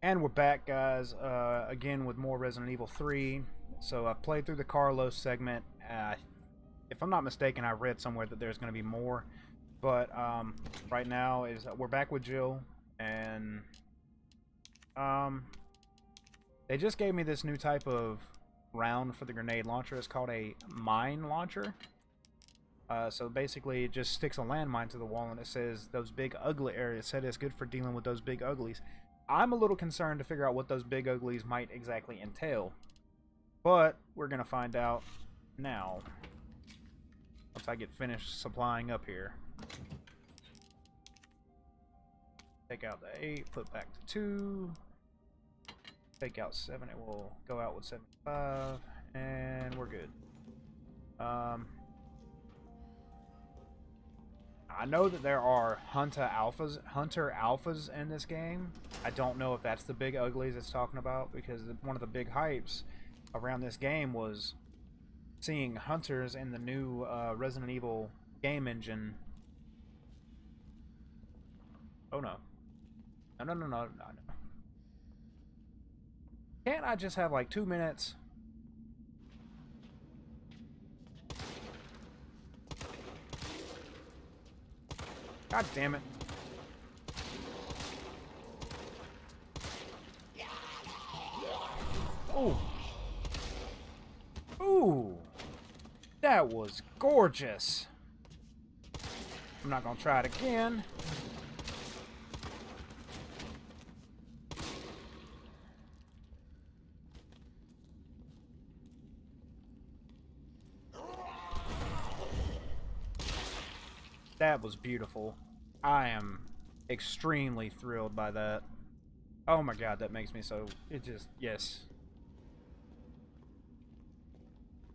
And we're back, guys, again with more Resident Evil 3. So I played through the Carlos segment. If I'm not mistaken, I read somewhere that there's going to be more. But right now is we're back with Jill, and they just gave me this new type of round for the grenade launcher. It's called a mine launcher. So basically, it just sticks a landmine to the wall, and it says those big ugly areas. Said it's good for dealing with those big uglies. I'm a little concerned to figure out what those big uglies might exactly entail, but we're gonna find out now once I get finished supplying up here. Take out the 8, put back to 2, take out 7, it will go out with 75, and we're good. I know that there are hunter alphas in this game. I don't know if that's the big uglies it's talking about, because one of the big hypes around this game was seeing hunters in the new Resident Evil game engine. Oh no. No. Can't I just have like 2 minutes? God damn it. Oh. Ooh. That was gorgeous. I'm not gonna try it again. That was beautiful. I am extremely thrilled by that. Oh my god, that makes me so... It just... Yes.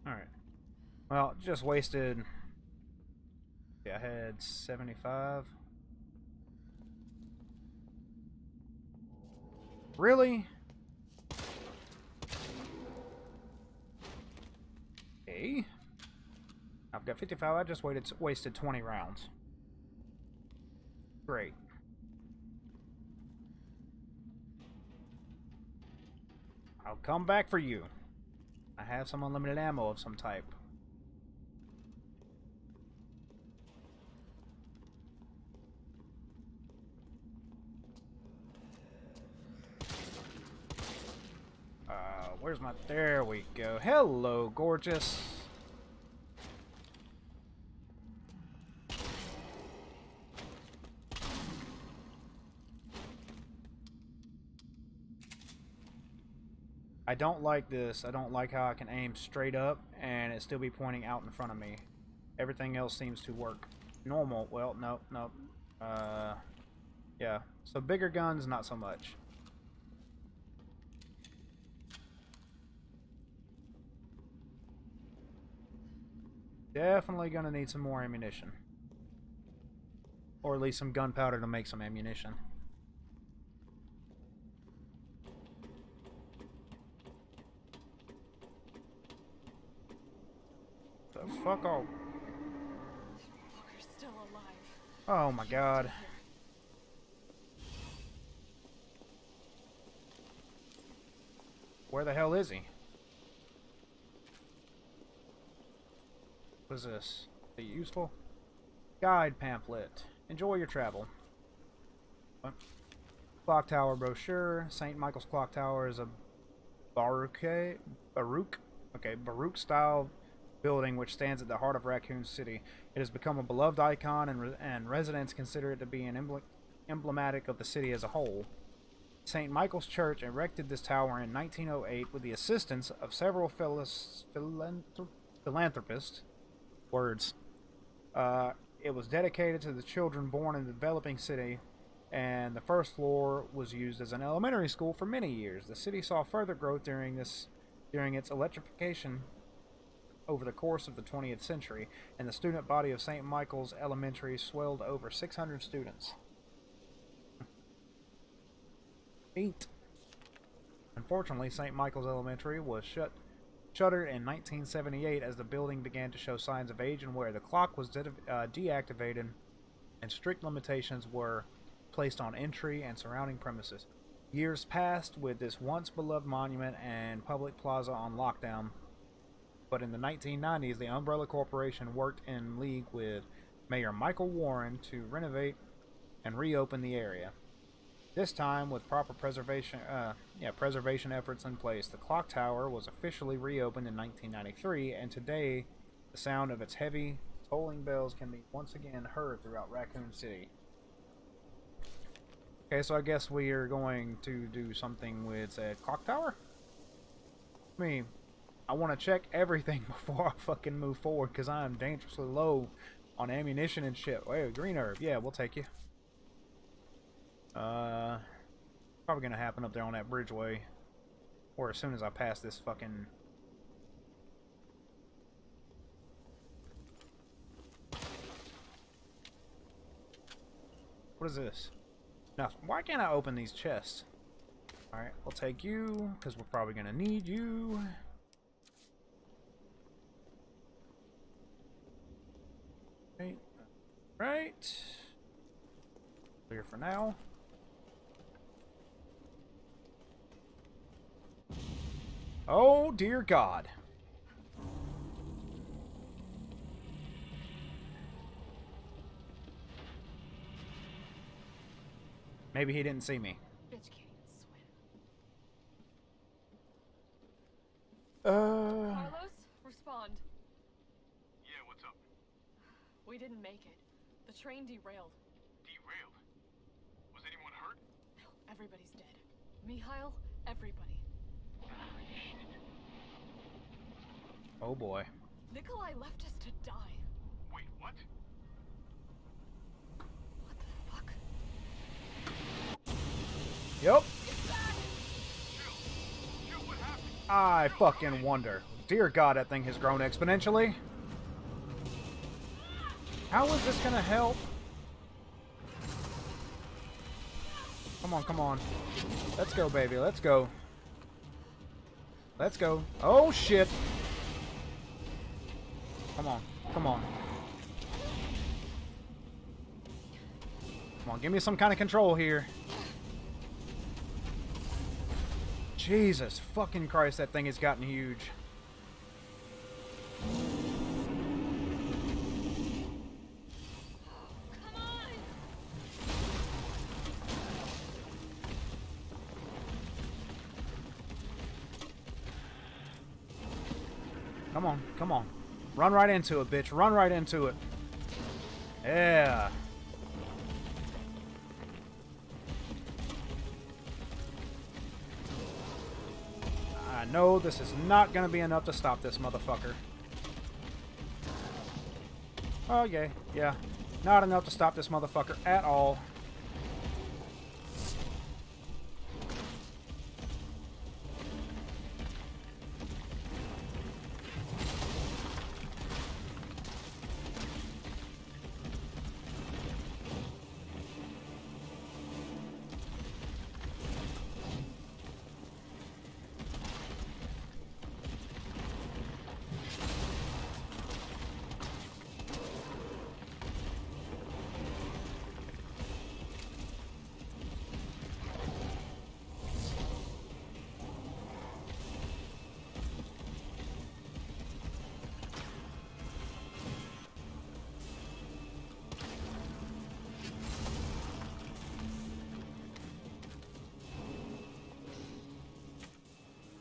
Alright. Well, just wasted... Yeah, I had 75. Really? Hey. I've got 55. I just wasted 20 rounds. Great. I'll come back for you. I have some unlimited ammo of some type. Where's my... There we go. Hello, gorgeous. I don't like this. I don't like how I can aim straight up and it still be pointing out in front of me. Everything else seems to work normal. Well, nope, nope. Yeah. So bigger guns, not so much. Definitely gonna need some more ammunition. Or at least some gunpowder to make some ammunition. Fuck off. Oh my god. Where the hell is he? What is this? Is it useful? Guide pamphlet. Enjoy your travel. What? Clock Tower brochure. St. Michael's Clock Tower is a Baroque style building which stands at the heart of Raccoon City. It has become a beloved icon, and residents consider it to be an emblematic of the city as a whole. St. Michael's Church erected this tower in 1908 with the assistance of several philanthropists. Words. It was dedicated to the children born in the developing city, and the first floor was used as an elementary school for many years. The city saw further growth during its electrification over the course of the 20th century, and the student body of St. Michael's Elementary swelled over 600 students. Neat. Unfortunately, St. Michael's Elementary was shuttered in 1978 as the building began to show signs of age and wear. The clock was deactivated, and strict limitations were placed on entry and surrounding premises. Years passed with this once beloved monument and public plaza on lockdown, but in the 1990s, the Umbrella Corporation worked in league with Mayor Michael Warren to renovate and reopen the area. This time, with proper preservation efforts in place, the clock tower was officially reopened in 1993, and today, the sound of its heavy tolling bells can be once again heard throughout Raccoon City. Okay, so I guess we are going to do something with said clock tower. I mean, I want to check everything before I fucking move forward, because I am dangerously low on ammunition and shit. Hey, green herb. Yeah, we'll take you. Probably gonna happen up there on that bridgeway, or as soon as I pass this fucking... What is this? Now, why can't I open these chests? Alright, we'll take you, because we're probably gonna need you. Right. Right. Clear for now. Oh dear God. Maybe he didn't see me. Bitch can't swim. Carlos, respond. Yeah, what's up? We didn't make it. The train derailed. Derailed? Was anyone hurt? No, everybody's dead. Mikhail, everybody. Oh boy. Nikolai left us to die. Wait, what? What the fuck? Yup. I fucking wonder. Dear God, that thing has grown exponentially. How is this gonna help? Come on, come on. Let's go, baby. Let's go. Let's go. Oh shit. Come on, come on. Come on, give me some kind of control here. Jesus fucking Christ, that thing has gotten huge. Come on. Come on, come on. Run right into it, bitch. Run right into it. Yeah. I know this is not going to be enough to stop this motherfucker. Oh, yeah. Yeah. Not enough to stop this motherfucker at all.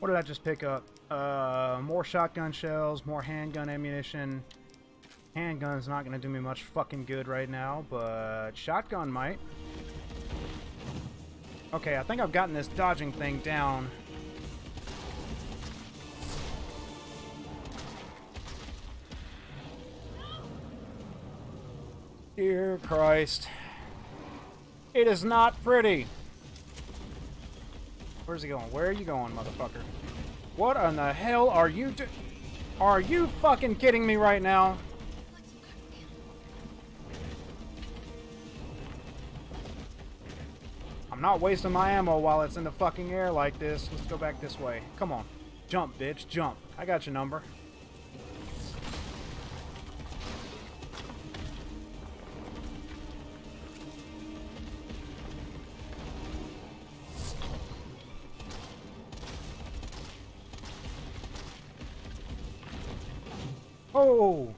What did I just pick up? More shotgun shells, more handgun ammunition. Handgun's not gonna do me much fucking good right now, but shotgun might. Okay, I think I've gotten this dodging thing down. Dear Christ. It is not pretty. Where's he going? Where are you going, motherfucker? What in the hell are you doing? Are you fucking kidding me right now? I'm not wasting my ammo while it's in the fucking air like this. Let's go back this way. Come on. Jump, bitch. Jump. I got your number. Whoa!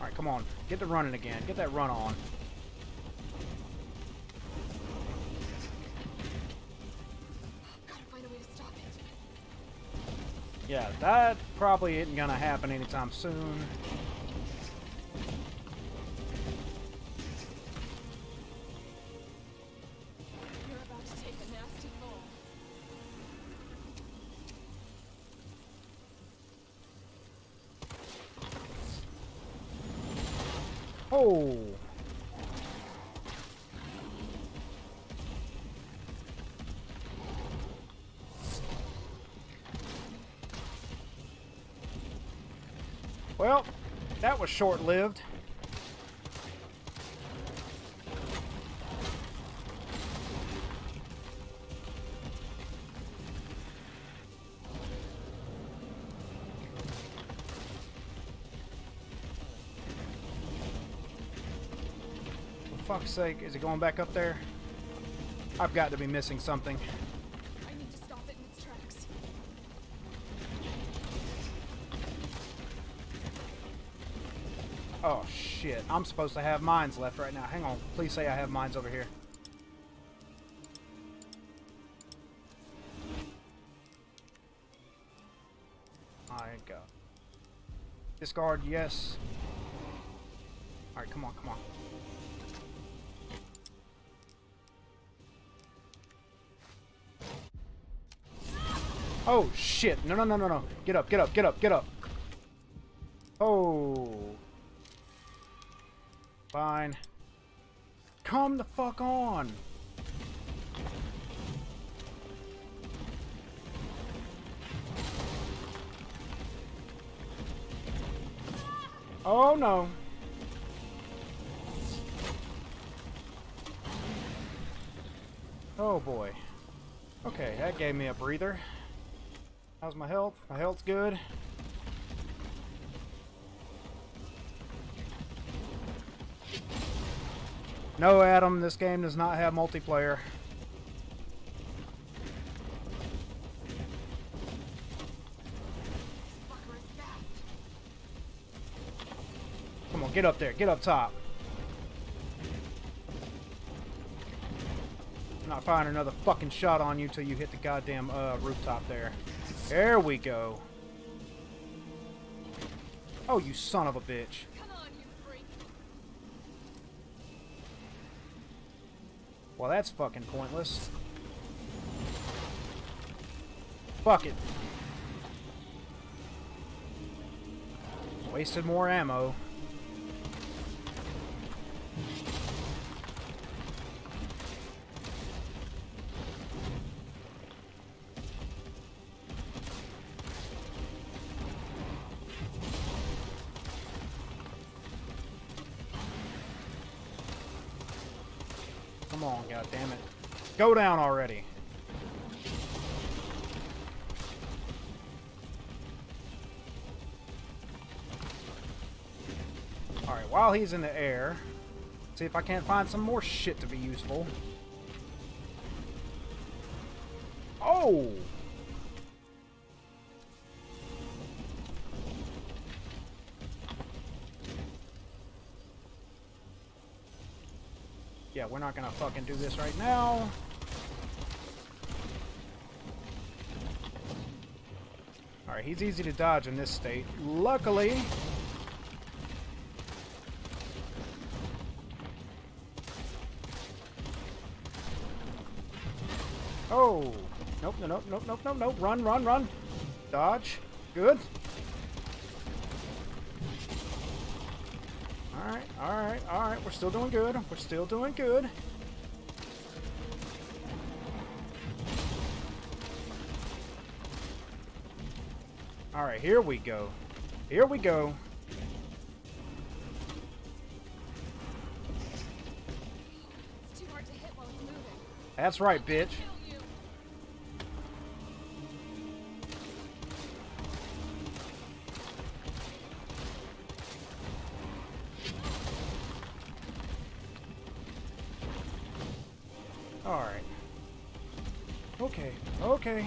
Alright, come on. Get the running again. Get that run on. Yeah, that probably isn't gonna happen anytime soon. You're about to take a nasty fall. Oh! Well, that was short-lived. For fuck's sake, is it going back up there? I've got to be missing something. Oh shit, I'm supposed to have mines left right now. Hang on, please say I have mines over here. I got discard, yes. Alright, come on, come on. Oh shit, no, no, no, no, no. Get up, get up, get up, get up. Oh. Fine. Come the fuck on! Oh no! Oh boy. Okay, that gave me a breather. How's my health? My health's good. No, Adam, this game does not have multiplayer. Come on, get up there. Get up top. I'm not firing another fucking shot on you till you hit the goddamn rooftop there. There we go. Oh, you son of a bitch. Well, that's fucking pointless. Fuck it. Wasted more ammo. Come on, goddammit. Go down already. Alright, while he's in the air, see if I can't find some more shit to be useful. Oh! Yeah, we're not gonna fucking do this right now. Alright, he's easy to dodge in this state. Luckily... Oh! Nope, no, nope, nope, nope, nope, nope. Run, run, run! Dodge. Good. Alright, alright, alright, we're still doing good, we're still doing good. Alright, here we go. Here we go. It's too hard to hit while it's moving. That's right, bitch. Alright. Okay, okay.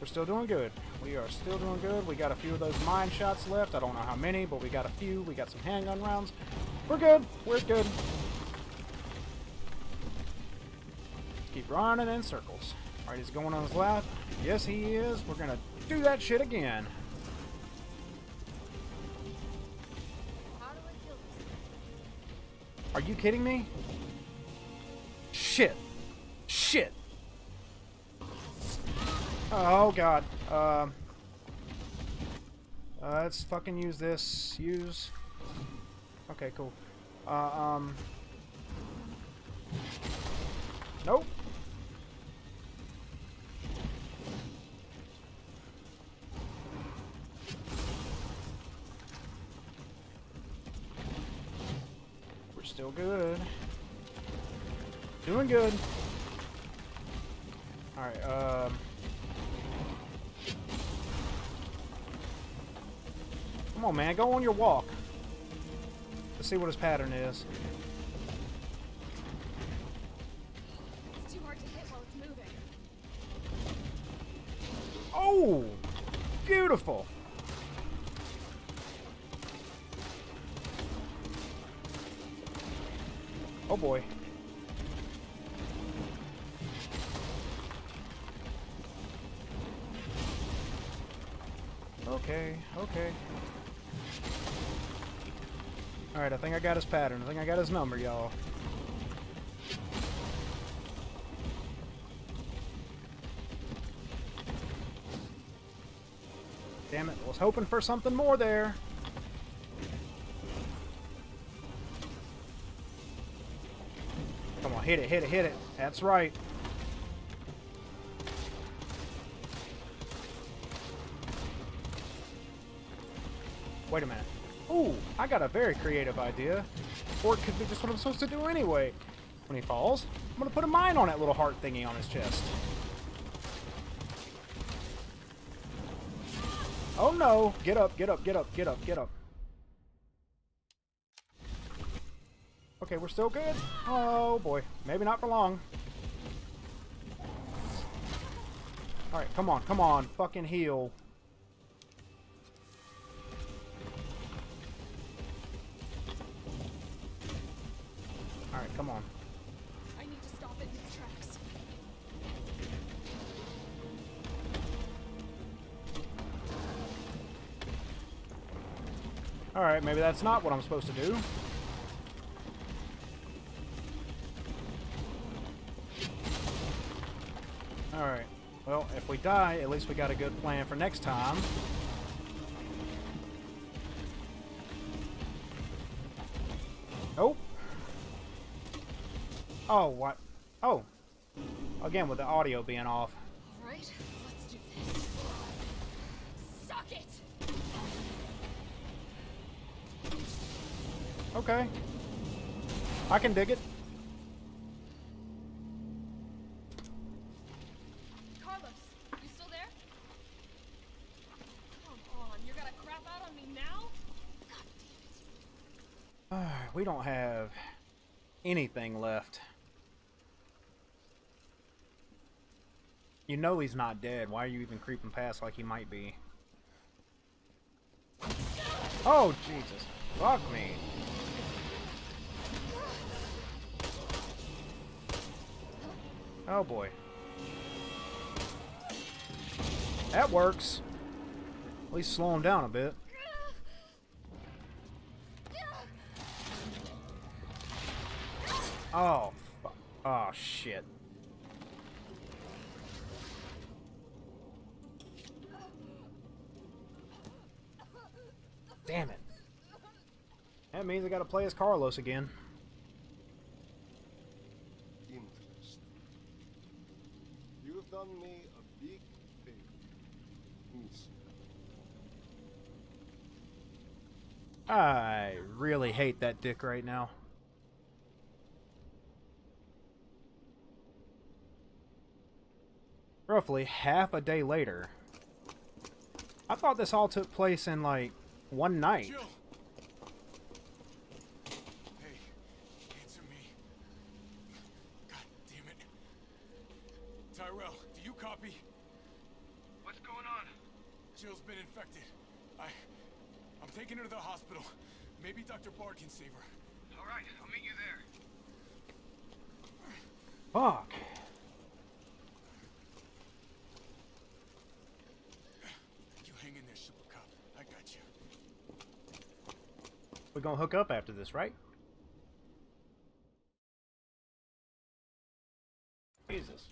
We're still doing good. We are still doing good. We got a few of those mine shots left. I don't know how many, but we got a few. We got some handgun rounds. We're good. We're good. Keep running in circles. Alright, he's going on his lap. Yes, he is. We're gonna do that shit again. Are you kidding me? Shit. Shit. Oh, God. Let's fucking use this. Use. Okay, cool. Nope. We're still good. Doing good. Alright, come on, man. Go on your walk. Let's see what his pattern is. It's too hard to hit while it's moving. Oh! Beautiful! Oh, boy. Okay, okay. Alright, I think I got his pattern. I think I got his number, y'all. Damn it, I was hoping for something more there. Come on, hit it, hit it, hit it. That's right. Wait a minute. Ooh, I got a very creative idea. Or it could be just what I'm supposed to do anyway. When he falls, I'm gonna put a mine on that little heart thingy on his chest. Oh no! Get up, get up, get up, get up, get up. Okay, we're still good? Oh boy. Maybe not for long. Alright, come on, come on. Fucking heal. Come on. I need to stop it in its tracks. Alright, maybe that's not what I'm supposed to do. Alright. Well, if we die, at least we got a good plan for next time. Nope. Oh, what? Oh. Again, with the audio being off. All right, let's do this. Suck it! Okay. I can dig it. Carlos, you still there? Come on, you're gonna crap out on me now? God damn it. We don't have anything left. You know he's not dead. Why are you even creeping past like he might be? Oh, Jesus. Fuck me. Oh, boy. That works. At least slow him down a bit. Oh, fuck. Oh, shit. Damn it. That means I gotta play as Carlos again. Interesting. You have done me a big favor. I really hate that dick right now. Roughly half a day later. I thought this all took place in like one night. Jill. Hey, answer me. God damn it. Tyrell. copy? What's going on? Jill's been infected. I'm taking her to the hospital. Maybe Dr. Bard can save her. All right, I'll meet you there. Fuck. You hang in there, Super Cop. I got you. We're gonna hook up after this, right? Jesus.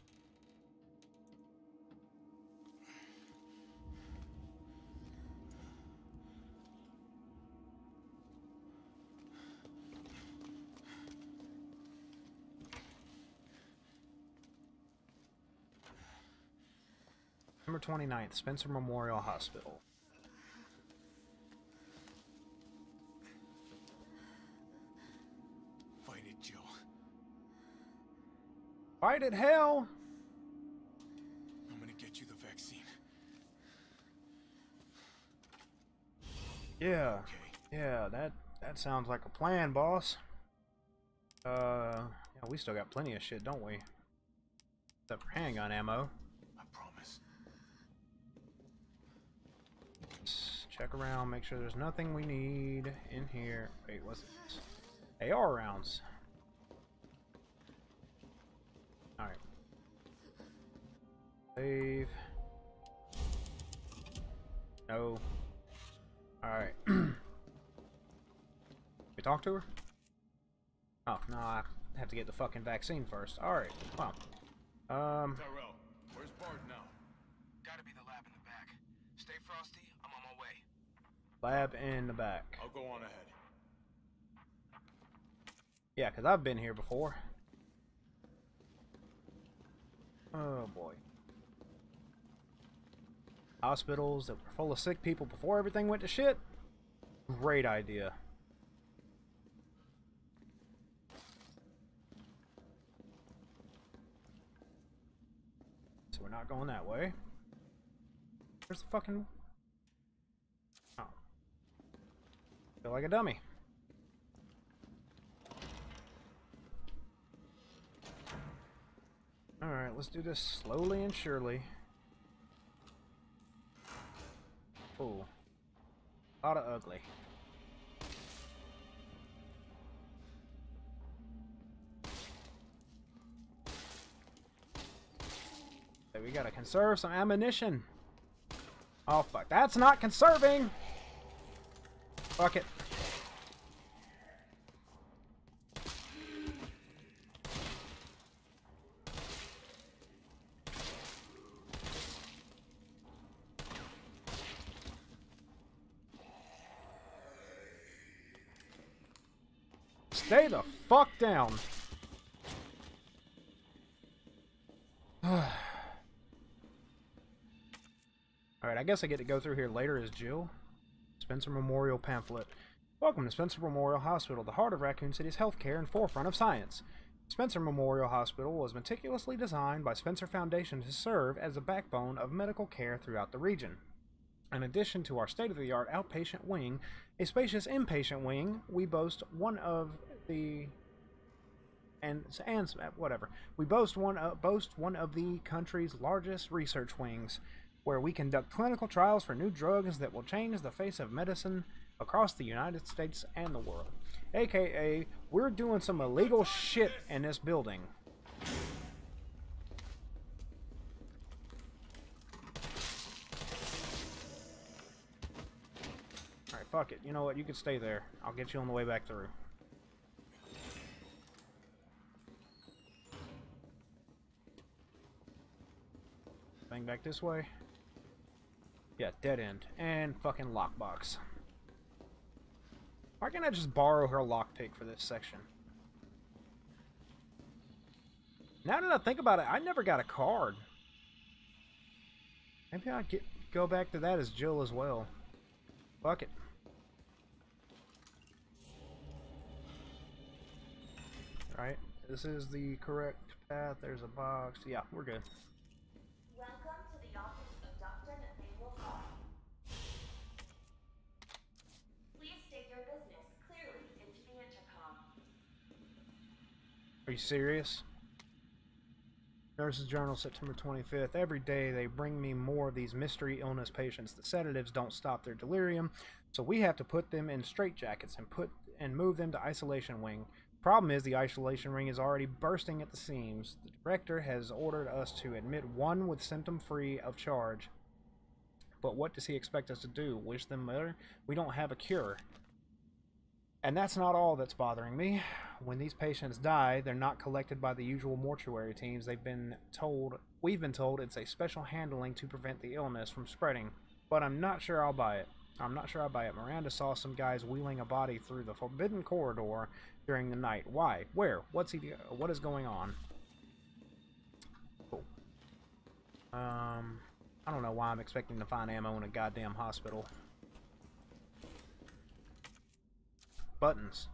November 29th, Spencer Memorial Hospital. Fight it, Jill. Fight it, hell! I'm gonna get you the vaccine. Yeah. Okay. Yeah, that sounds like a plan, boss. Yeah, we still got plenty of shit, don't we? Except for handgun ammo. I promise. Check around, make sure there's nothing we need in here. Wait, what's this? AR rounds. Alright. Save. No. Alright. We talk to her? Oh, no, I have to get the fucking vaccine first. Alright, well. Tyrell, where's Bard now? Gotta be the lab in the back. Stay frosty. Lab in the back. I'll go on ahead. Yeah, because I've been here before. Oh boy. Hospitals that were full of sick people before everything went to shit? Great idea. So we're not going that way. Where's the fucking... Feel like a dummy. Alright, let's do this slowly and surely. Ooh. A lot of ugly. So we gotta conserve some ammunition. Oh fuck, that's not conserving! Fuck it. Stay the fuck down. Alright, I guess I get to go through here later as Jill. Spencer Memorial Pamphlet. Welcome to Spencer Memorial Hospital, the heart of Raccoon City's healthcare and forefront of science. Spencer Memorial Hospital was meticulously designed by Spencer Foundation to serve as the backbone of medical care throughout the region. In addition to our state-of-the-art outpatient wing, a spacious inpatient wing, we boast one of the... We boast one of the country's largest research wings, where we conduct clinical trials for new drugs that will change the face of medicine across the United States and the world. AKA, we're doing some illegal shit in this building. Alright, fuck it. You know what? You can stay there. I'll get you on the way back through. Bang back this way. Yeah, dead end. And fucking lockbox. Why can't I just borrow her lockpick for this section? Now that I think about it, I never got a card. Maybe I'll go back to that as Jill as well. Fuck it. Alright, this is the correct path. There's a box. Yeah, we're good. Welcome to the office. Are you serious? Nurse's Journal, September 25th. Every day they bring me more of these mystery illness patients. The sedatives don't stop their delirium, so we have to put them in straitjackets and move them to isolation wing. Problem is the isolation ring is already bursting at the seams. The director has ordered us to admit one with symptom free of charge. But what does he expect us to do? Wish them better? We don't have a cure. And that's not all that's bothering me. When these patients die, they're not collected by the usual mortuary teams. We've been told it's a special handling to prevent the illness from spreading. But I'm not sure I'll buy it. Miranda saw some guys wheeling a body through the forbidden corridor during the night. Why? Where? What is going on? Cool. I don't know why I'm expecting to find ammo in a goddamn hospital. Buttons.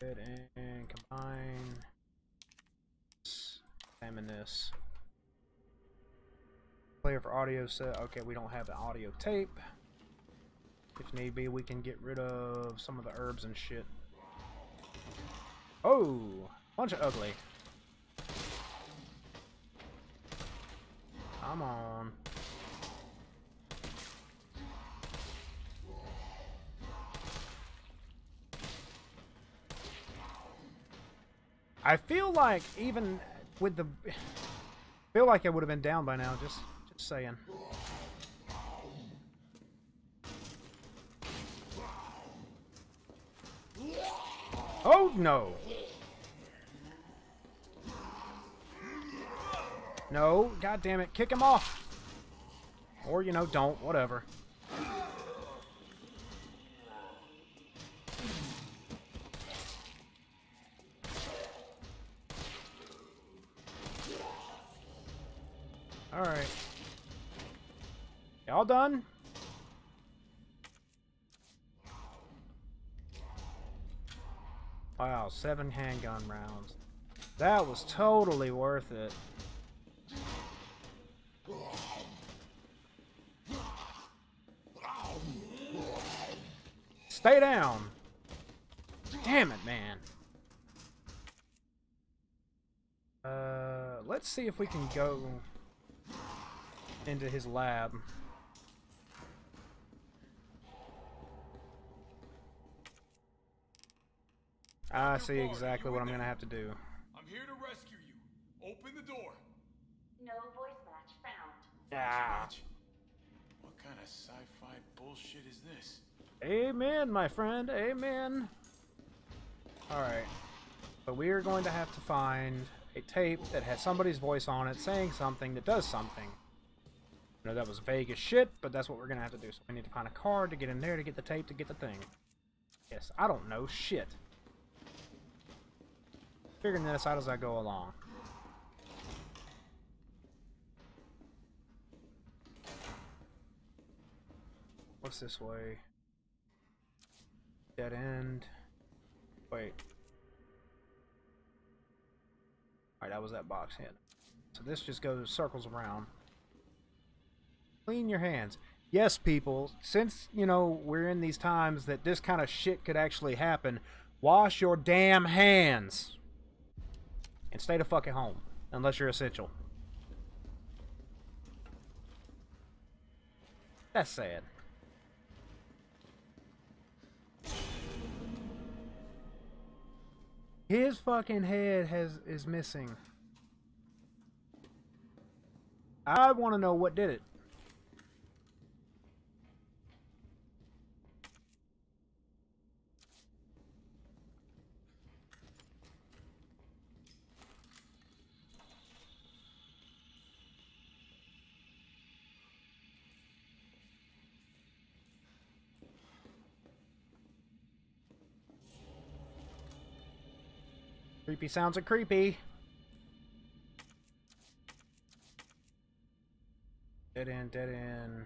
Go ahead and combine. Examine this. Player for audio set. Okay, we don't have the audio tape. If need be, we can get rid of some of the herbs and shit. Oh! Bunch of ugly. Come on. I feel like even with the, I feel like I would have been down by now. Just saying. Oh no! No, god damn it! Kick him off, or you know, don't. Whatever. Alright. Y'all done? Wow, 7 handgun rounds. That was totally worth it. Stay down! Damn it, man. Let's see if we can go into his lab. I see exactly what I'm gonna have to do. I'm here to rescue you. Open the door. No voice match found. Ah. What kind of sci-fi bullshit is this? Amen, my friend. Amen. All right, but we are going to have to find a tape that has somebody's voice on it saying something that does something. I know that was vague as shit, but that's what we're gonna have to do. So we need to find a card to get in there, to get the tape, to get the thing. Yes, I don't know shit. Figuring this out as I go along. What's this way? Dead end. Wait. Alright, that was that box hit. So this just goes circles around. Clean your hands. Yes, people, since, you know, we're in these times that this kind of shit could actually happen, wash your damn hands. And stay the fuck at home. Unless you're essential. That's sad. His fucking head is missing. I want to know what did it. Creepy sounds are creepy. Dead end, dead end.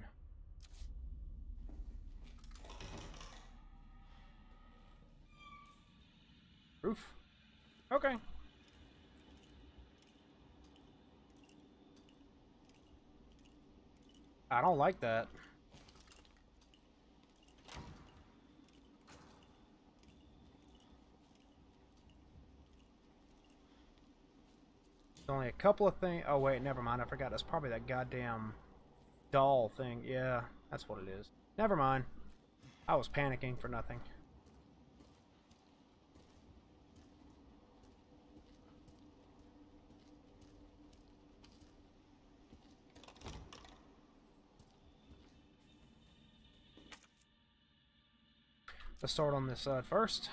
Roof. Okay. I don't like that. There's only a couple of things. Oh wait, never mind. I forgot. That's probably that goddamn doll thing. Yeah, that's what it is. Never mind. I was panicking for nothing. Let's start on this side first.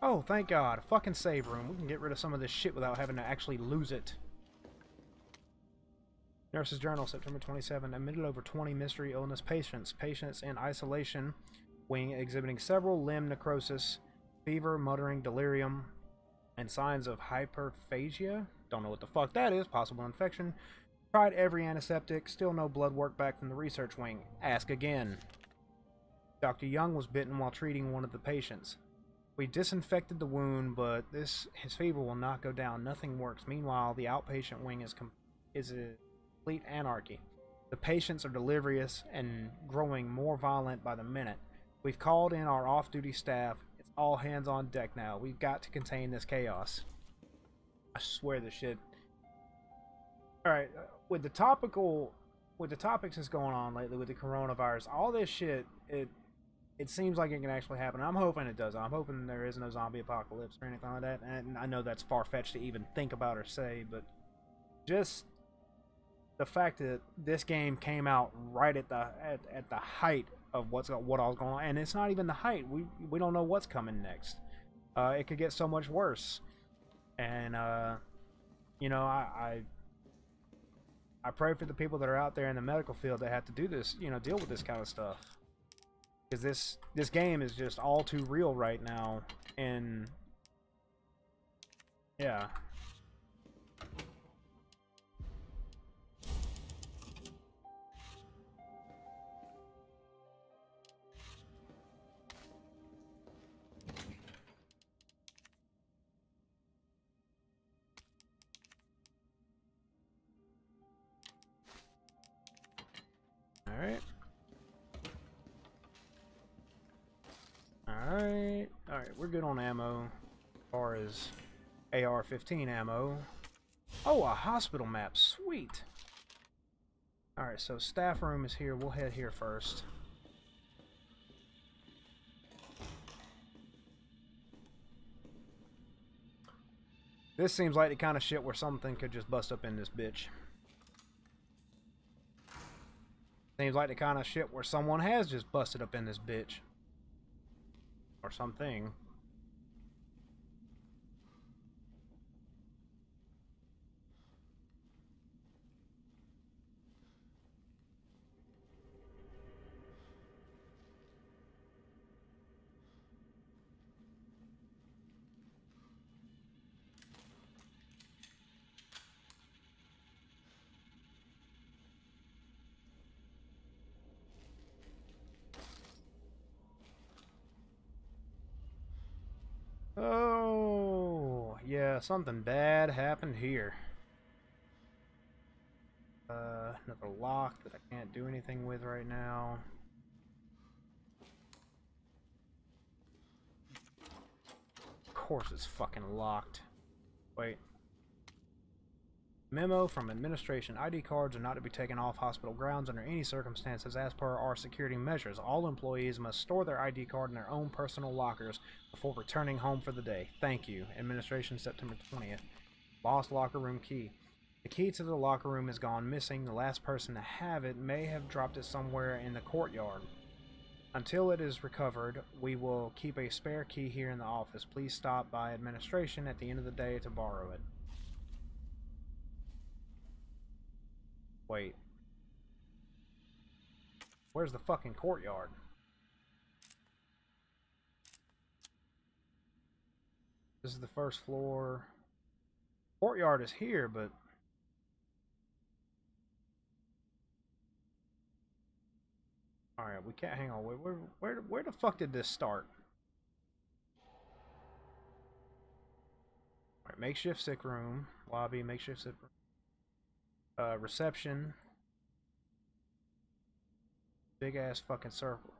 Oh, thank God. A fucking save room. We can get rid of some of this shit without having to actually lose it. Nurse's Journal, September 27. Admitted over 20 mystery illness patients. Patients in isolation wing exhibiting several limb necrosis, fever, muttering, delirium, and signs of hyperphagia. Don't know what the fuck that is. Possible infection. Tried every antiseptic. Still no blood work back from the research wing. Ask again. Dr. Young was bitten while treating one of the patients. We disinfected the wound, but his fever will not go down. Nothing works. Meanwhile, the outpatient wing is a complete anarchy. The patients are delirious and growing more violent by the minute. We've called in our off-duty staff. All hands on deck now. We've got to contain this chaos. I swear this shit. Alright, with the topics that's going on lately with the coronavirus, all this shit, it seems like it can actually happen. I'm hoping it does. I'm hoping there is no zombie apocalypse or anything like that. And I know that's far-fetched to even think about or say, but just the fact that this game came out right at the at the height of what all's going on, and it's not even the height. We don't know what's coming next. It could get so much worse, and you know, I pray for the people that are out there in the medical field that have to do this, you know, deal with this kind of stuff, because this game is just all too real right now, and yeah. Alright, we're good on ammo, as far as AR-15 ammo. Oh, a hospital map, sweet! Alright, so staff room is here, we'll head here first. This seems like the kind of shit where something could just bust up in this bitch. Seems like the kind of shit where someone has just busted up in this bitch. Or something. Something bad happened here. Another lock that I can't do anything with right now. Of course it's fucking locked. Wait. Memo from administration. ID cards are not to be taken off hospital grounds under any circumstances as per our security measures. All employees must store their ID card in their own personal lockers before returning home for the day. Thank you. Administration, September 20th. Lost locker room key. The key to the locker room is gone missing. The last person to have it may have dropped it somewhere in the courtyard. Until it is recovered, we will keep a spare key here in the office. Please stop by administration at the end of the day to borrow it. Wait. Where's the fucking courtyard? This is the first floor. Courtyard is here, but... Alright, we can't hang on. Where the fuck did this start? Alright, makeshift sick room. Lobby, makeshift sick room. Reception. big ass fucking circle.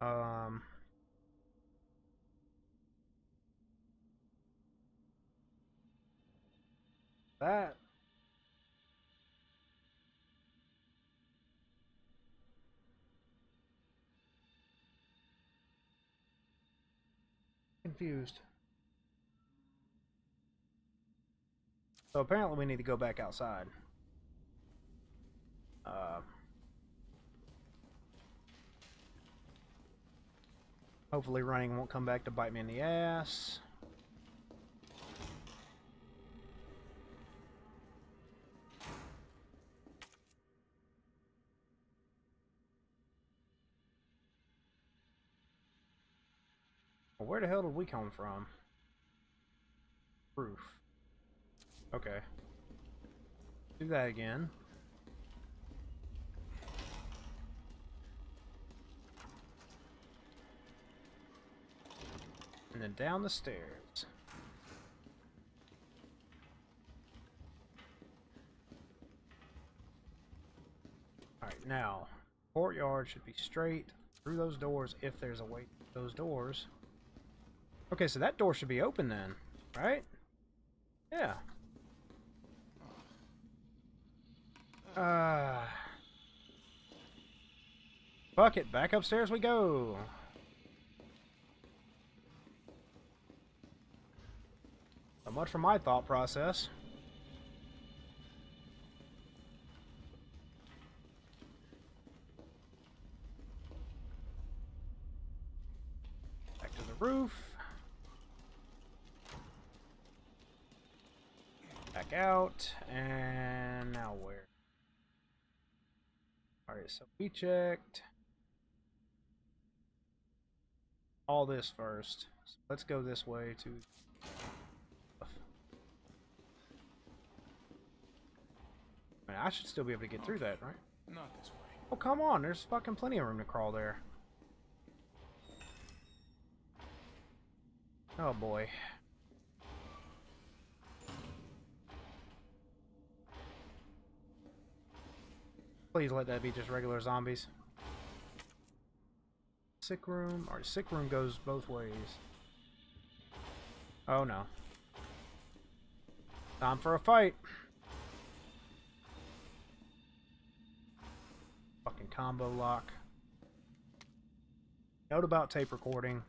That. Confused. So apparently we need to go back outside. Hopefully running won't come back to bite me in the ass. Well, where the hell did we come from? Roof. Okay. Do that again. And then down the stairs. Alright, now, courtyard should be straight through those doors if there's a way through those doors. Okay, so that door should be open then, right? Yeah. Fuck it, back upstairs we go. So much for my thought process. Back to the roof. Back out, and now where? Alright, so we checked all this first. So let's go this way to... I should still be able to get through that, right? Not this way. Oh, come on. There's fucking plenty of room to crawl there. Oh, boy. Please let that be just regular zombies. Sick room. Alright, sick room goes both ways. Oh, no. Time for a fight. Fucking combo lock. Note about tape recording.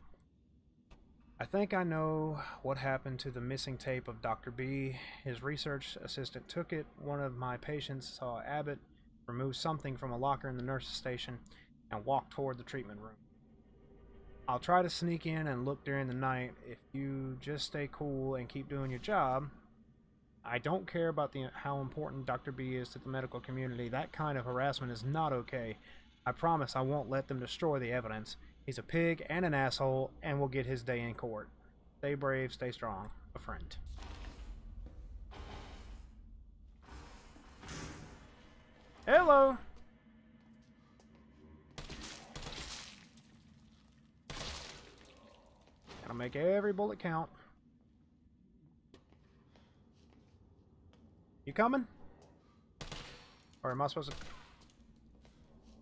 I think I know what happened to the missing tape of Dr. B. His research assistant took it. One of my patients saw Abbott remove something from a locker in the nurse's station and walk toward the treatment room. I'll try to sneak in and look during the night. If you just stay cool and keep doing your job. I don't care about how important Dr. B is to the medical community. That kind of harassment is not okay. I promise I won't let them destroy the evidence. He's a pig and an asshole and will get his day in court. Stay brave, stay strong. A friend. Hello! Gotta make every bullet count. You coming? Or am I supposed to...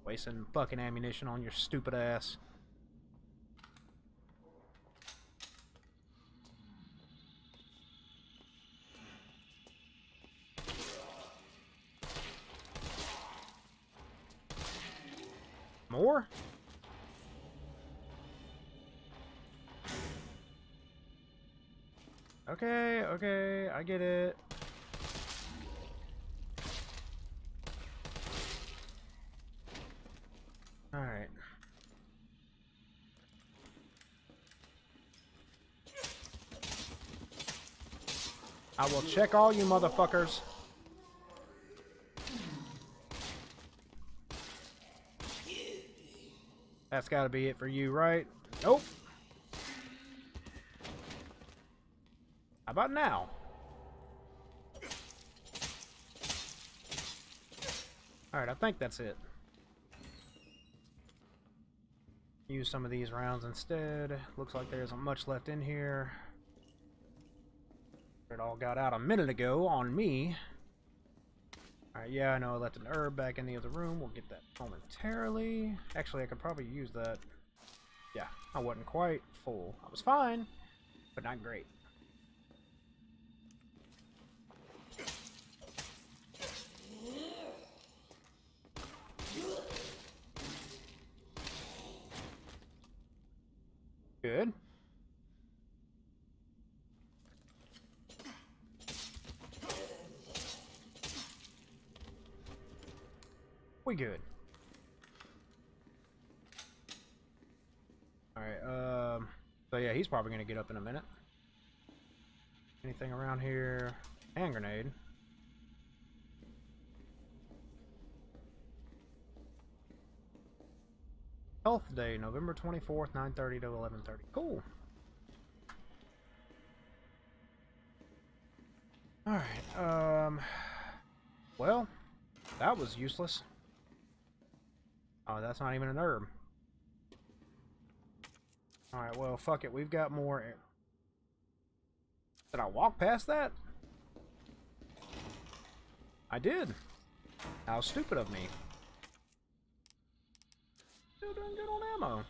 Wasting fucking ammunition on your stupid ass. More? Okay, okay, I get it. Alright. I will check all you motherfuckers. That's gotta be it for you, right? Nope. How about now? Alright, I think that's it. Use some of these rounds instead. Looks like there isn't much left in here. It all got out a minute ago on me. Alright, yeah, I know I left an herb back in the other room. We'll get that momentarily. Actually, I could probably use that. Yeah, I wasn't quite full. I was fine, but not great. Good. We good. Alright, so yeah, he's probably gonna get up in a minute. Anything around here? Hand grenade. Health Day, November 24th, 9:30 to 11:30. Cool. Alright, well, that was useless. Oh, that's not even an herb. Alright, well, fuck it. We've got more air. Did I walk past that? I did. How stupid of me. Still doing good on ammo.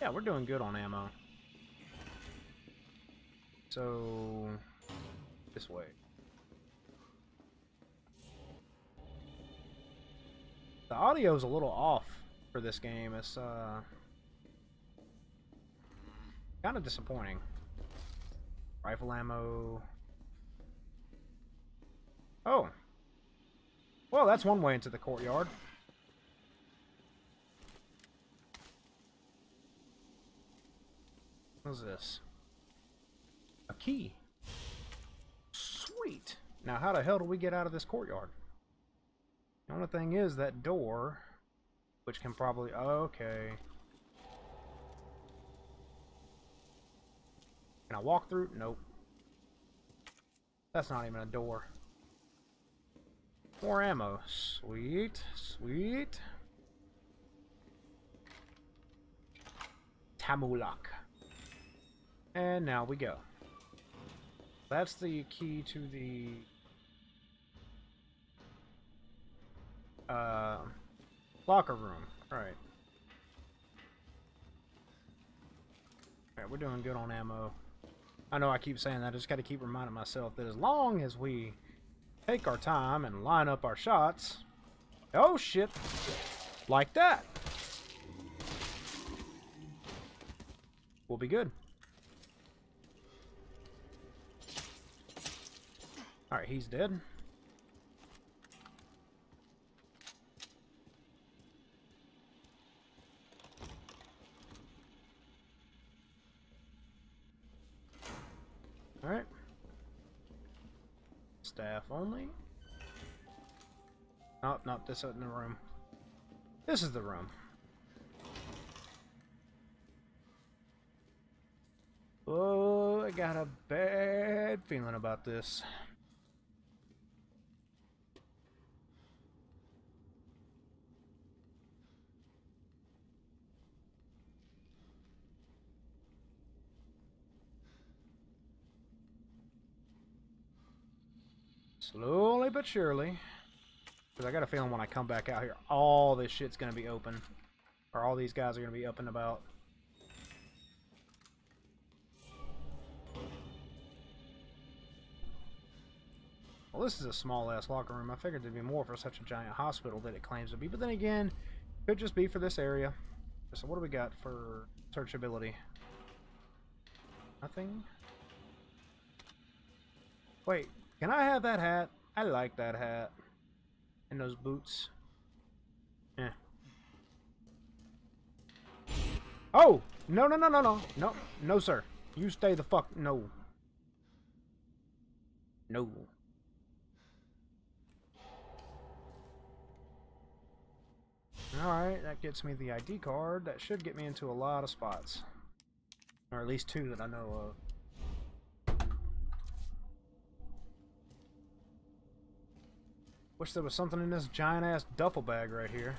Yeah, we're doing good on ammo. So, this way. The audio's a little off for this game. It's kind of disappointing. Rifle ammo. Oh. Well, that's one way into the courtyard. What's this? A key. Sweet. Now, how the hell do we get out of this courtyard? The only thing is that door, which can probably... Okay. Can I walk through? Nope. That's not even a door. More ammo. Sweet. Sweet. Tamulak. And now we go. That's the key to the... locker room. Alright. Alright, we're doing good on ammo. I know I keep saying that, I just gotta keep reminding myself that as long as we take our time and line up our shots... Oh shit! Like that! We'll be good. Alright, he's dead. Alright. Staff only. Nope, nope, this isn't the room. This is the room. Oh, I got a bad feeling about this. Slowly but surely, because I got a feeling when I come back out here, all this shit's going to be open, or all these guys are going to be up and about. Well, this is a small-ass locker room. I figured there'd be more for such a giant hospital that it claims to be, but then again, it could just be for this area. So what do we got for searchability? Nothing? Wait. Can I have that hat? I like that hat. And those boots. Yeah. Oh! No, no, no, no, no. No, no, sir. You stay the fuck. No. No. Alright, that gets me the ID card. That should get me into a lot of spots. Or at least two that I know of. Wish there was something in this giant ass duffel bag right here.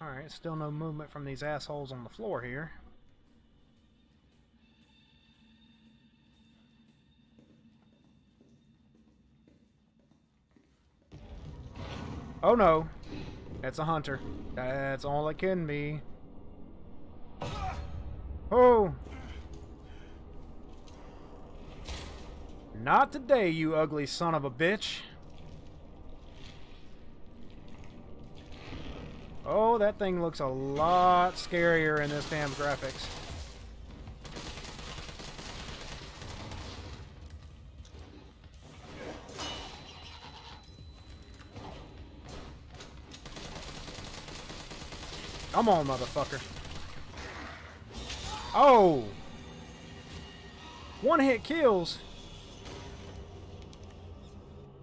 Alright, still no movement from these assholes on the floor here. Oh no, that's a hunter. That's all it can be. Oh! Not today, you ugly son of a bitch. Oh, that thing looks a lot scarier in this damn graphics. Come on, motherfucker. Oh! One hit kills?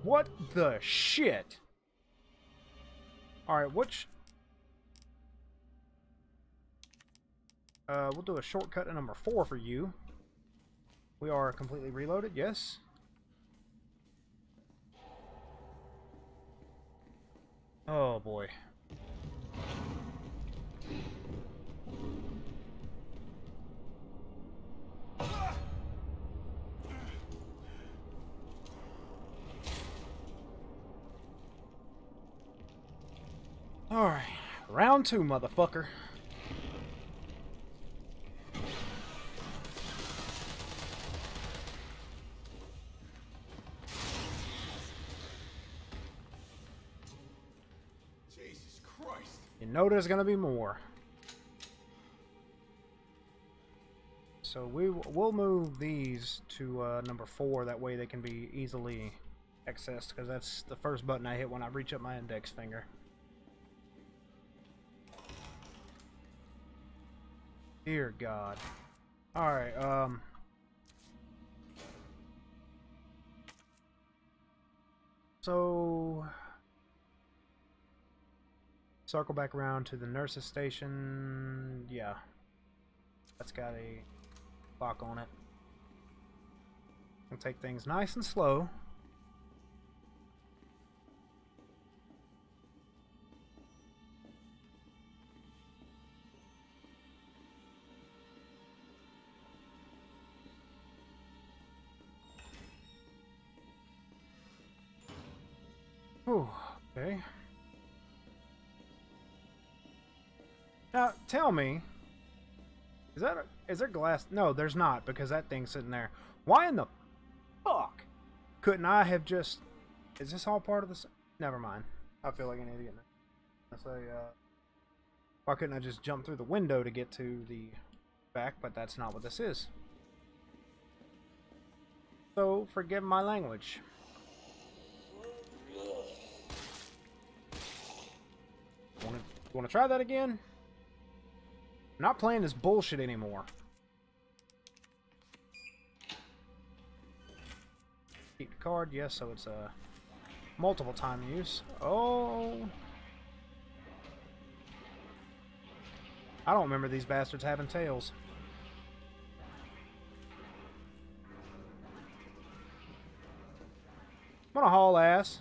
What the shit? Alright, which... we'll do a shortcut at number 4 for you. We are completely reloaded, yes. Oh boy. Alright, round 2, motherfucker. Jesus Christ. You know there's gonna be more. So we'll move these to number 4, that way they can be easily accessed, because that's the first button I hit when I reach up my index finger. Dear God. Alright, so... Circle back around to the nurse's station... Yeah. That's got a clock on it. I'll take things nice and slow. Okay. Now, tell me, is that is there glass? No, there's not, because that thing's sitting there. Why in the fuck couldn't I have just? Is this all part of this? Never mind. I feel like an idiot now. I say, why couldn't I just jump through the window to get to the back? But that's not what this is. So forgive my language. Want to try that again? I'm not playing this bullshit anymore. Keep the card, yes, so it's a multiple time use. Oh! I don't remember these bastards having tails. I'm gonna haul ass.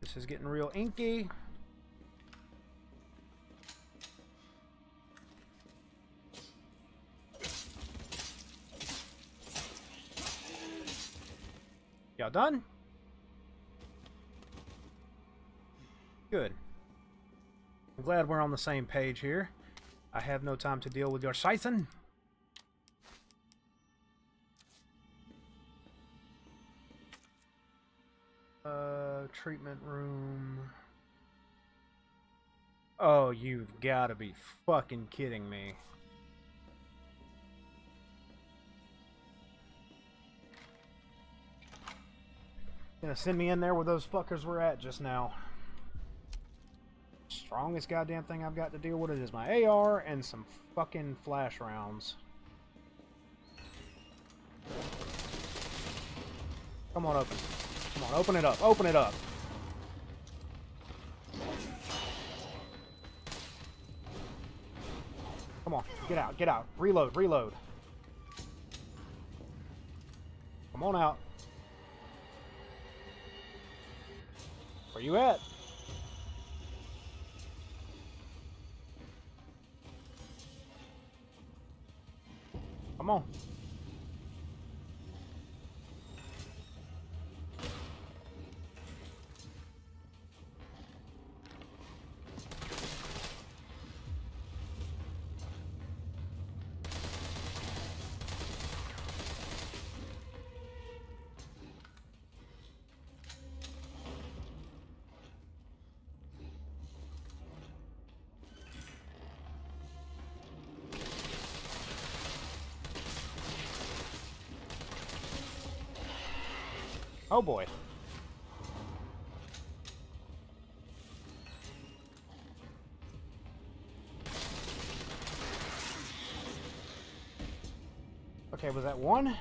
This is getting real inky. Y'all done? Good. I'm glad we're on the same page here. I have no time to deal with your Scheissen. Treatment room. Oh, you've got to be fucking kidding me. Gonna send me in there where those fuckers were at just now. Strongest goddamn thing I've got to deal with is my AR and some fucking flash rounds. Come on, open. Come on, open it up. Open it up. Come on, get out, reload, Come on out. Where you at? Come on. Oh boy. Okay, was that one?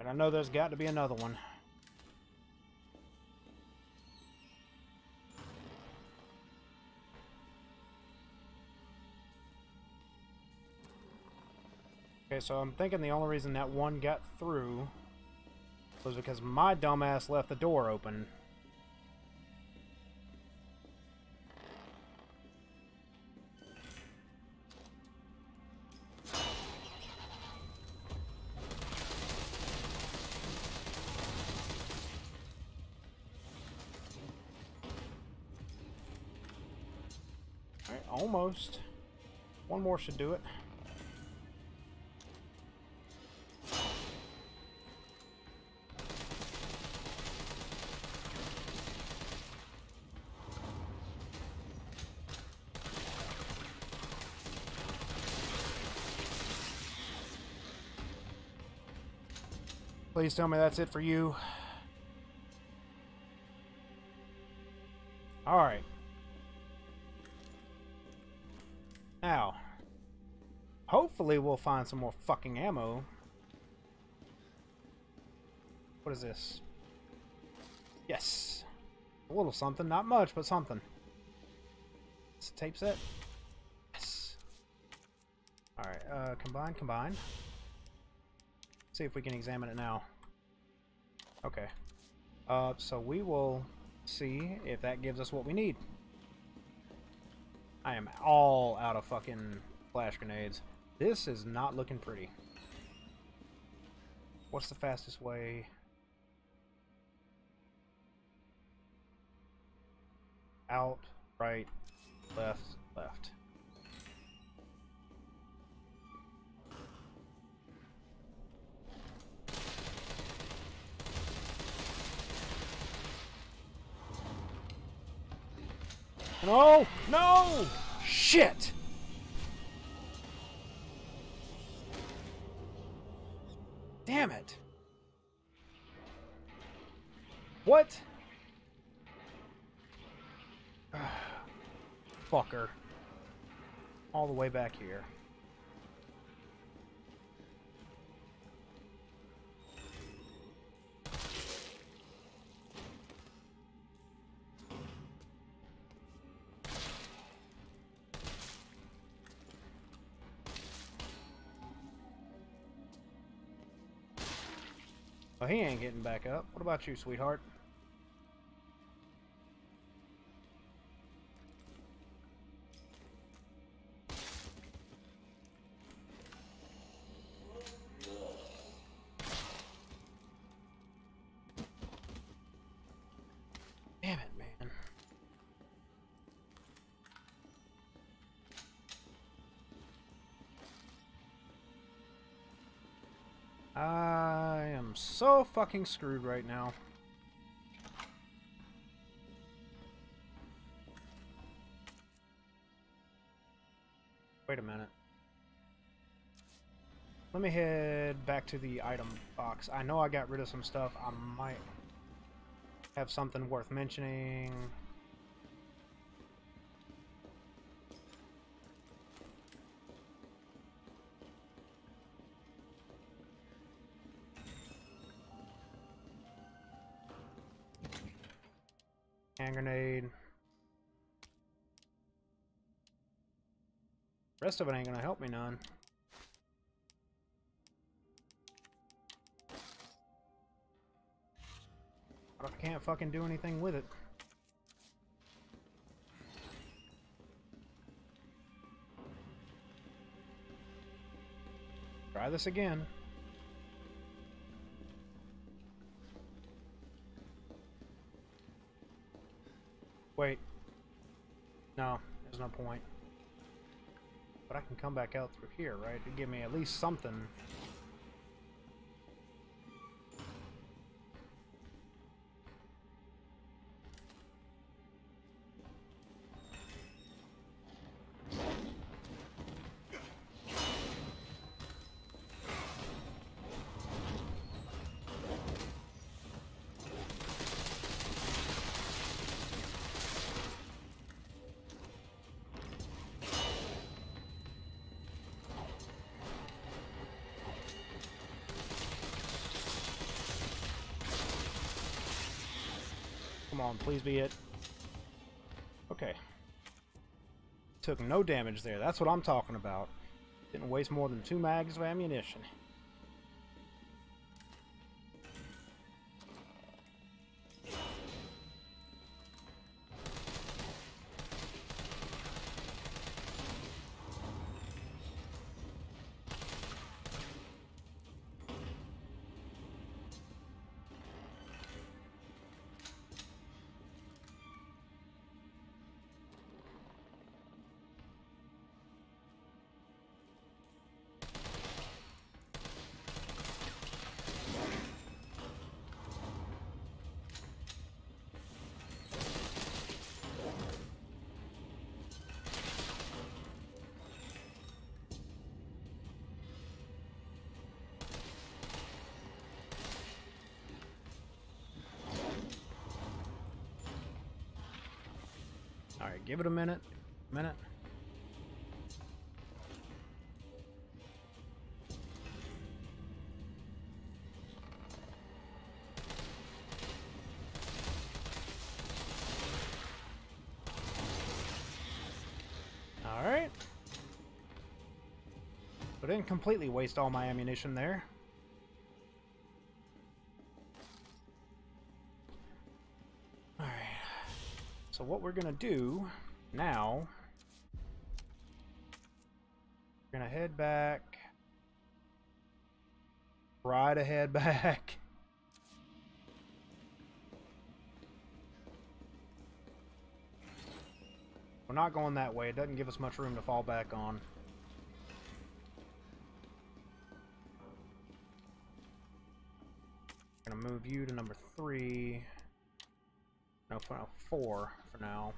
And I know there's got to be another one. So I'm thinking the only reason that one got through was because my dumbass left the door open. Alright, almost. One more should do it. Please tell me that's it for you. Alright. Now. Hopefully we'll find some more fucking ammo. What is this? Yes. A little something. Not much, but something. It's a tape set. Yes. Alright. Combine, combine. See if we can examine it now. Okay. So we will see if that gives us what we need. I am all out of fucking flash grenades. This is not looking pretty. What's the fastest way? Out, right, left, left. No! No! Shit! Damn it! What? Fucker. All the way back here. Well, he ain't getting back up. What about you, sweetheart? Damn it, man. I'm so fucking screwed right now. Wait a minute. Let me head back to the item box. I know I got rid of some stuff. I might have something worth mentioning. Hand grenade. Rest of it ain't gonna help me none. I can't fucking do anything with it. Try this again. Wait. No, there's no point. But I can come back out through here, right? To give me at least something. Come on, please be it. Okay. Took no damage there. That's what I'm talking about. Didn't waste more than 2 mags of ammunition. Alright, give it a minute. Alright. But I didn't completely waste all my ammunition there. So what we're gonna do now, we're gonna head back, try to head back. We're not going that way. It doesn't give us much room to fall back on. We're gonna move you to number 3. No, 4 for now.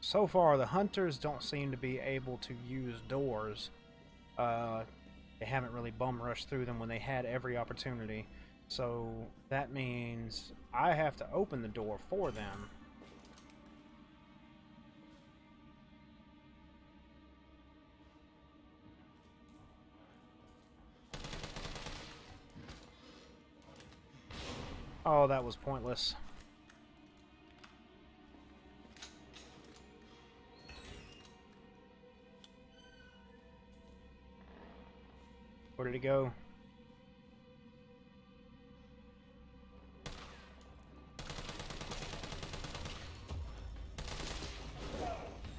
So far, the hunters don't seem to be able to use doors. They haven't really bum rushed through them when they had every opportunity. So that means I have to open the door for them. Oh, that was pointless. Where did he go?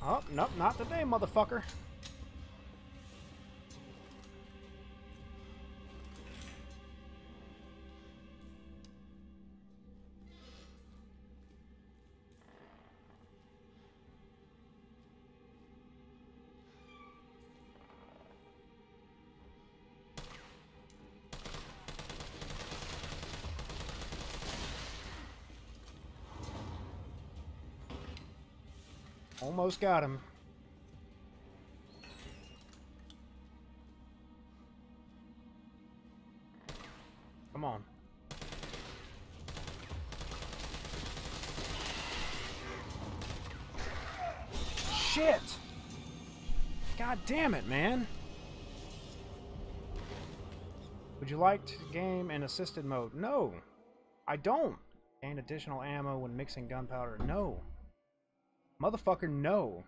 Oh, nope, not today, motherfucker. Almost got him. Come on. Shit! God damn it, man. Would you like to game in assisted mode? No, I don't. Gain additional ammo when mixing gunpowder? No. Motherfucker, no.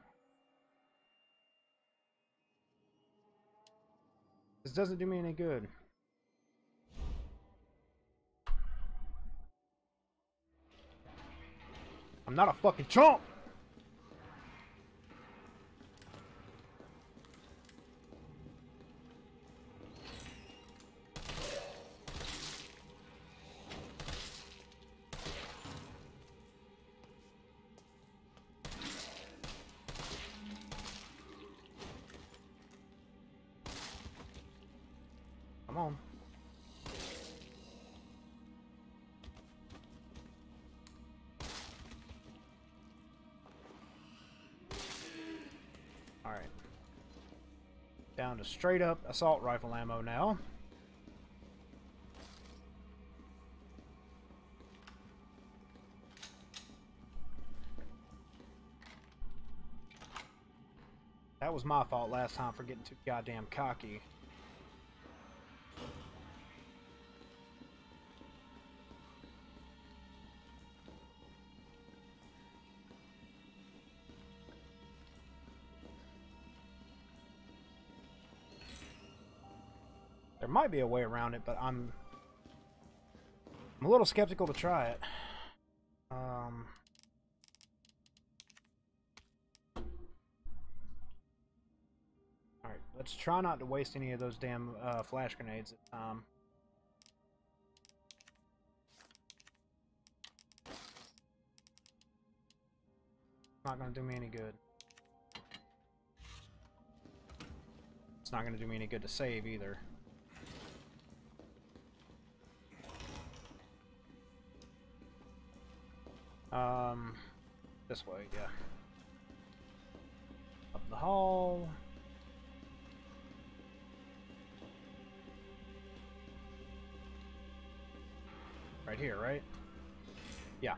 This doesn't do me any good. I'm not a fucking chump! Down to straight up assault rifle ammo now. That was my fault last time for getting too goddamn cocky. There might be a way around it, but I'm a little skeptical to try it. Alright, let's try not to waste any of those damn flash grenades at the time. Not gonna do me any good. It's not gonna do me any good to save either. This way, yeah. Up the hall. Right here, right? Yeah.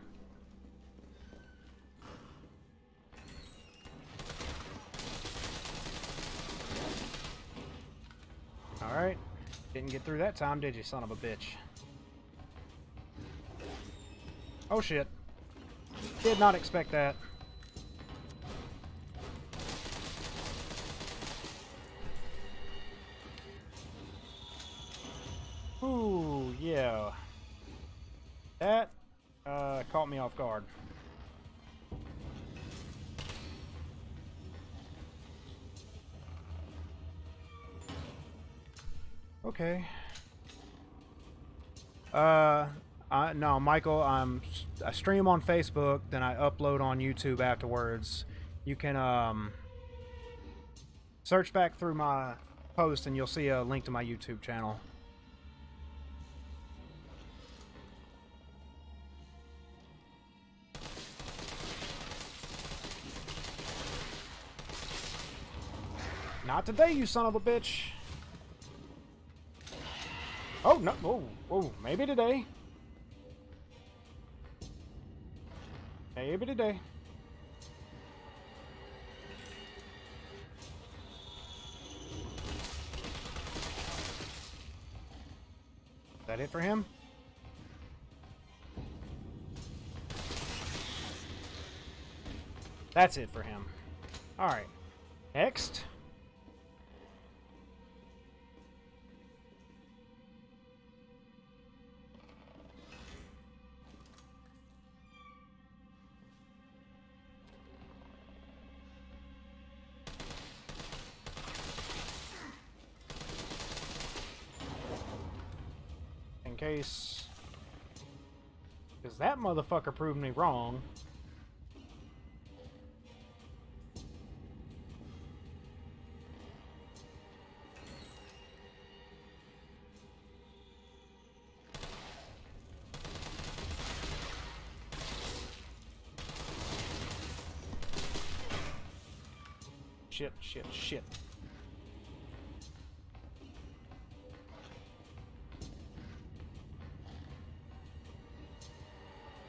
Alright. Didn't get through that time, did you, son of a bitch? Oh shit. Did not expect that. Ooh, yeah. That caught me off guard. Okay. No, Michael, I stream on Facebook, then I upload on YouTube afterwards. You can search back through my post and you'll see a link to my YouTube channel. Not today, you son of a bitch. Oh, no. Whoa, whoa, maybe today. Maybe today. Is that it for him? That's it for him. Alright. Next. Case, because that motherfucker proved me wrong. Shit, shit, shit.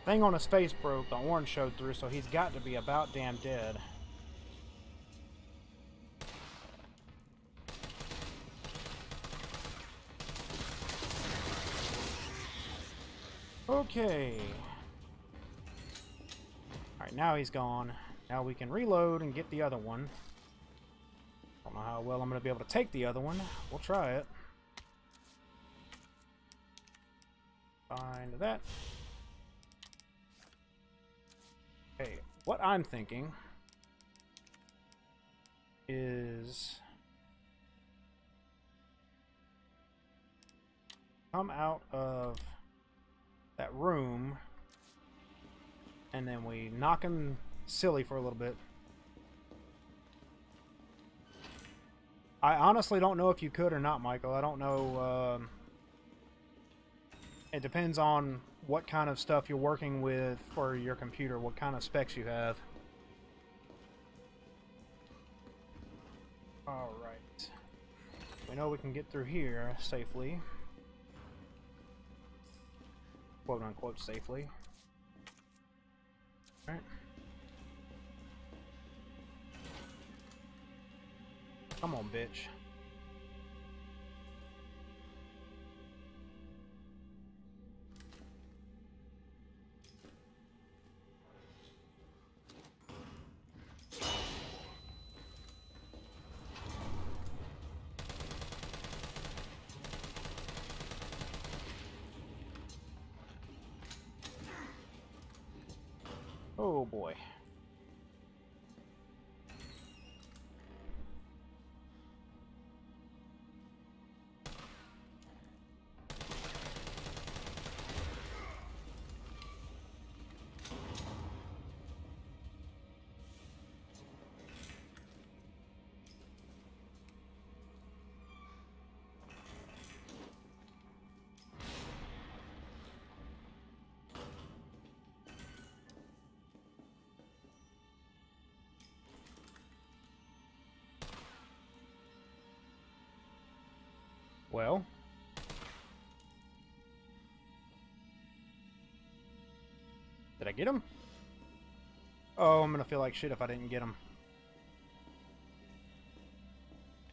Thing on his face broke, the orange showed through, so he's got to be about damn dead. Okay. Alright, now he's gone. Now we can reload and get the other one. Don't know how well I'm going to be able to take the other one. We'll try it. Find that. Okay, what I'm thinking is come out of that room and then we knock him silly for a little bit. I honestly don't know if you could or not, Michael. I don't know. It depends on what kind of stuff you're working with for your computer, what kind of specs you have. Alright. We know we can get through here safely. Quote unquote safely. Alright. Come on, bitch. Oh boy. Well, did I get him? Oh, I'm gonna feel like shit if I didn't get him.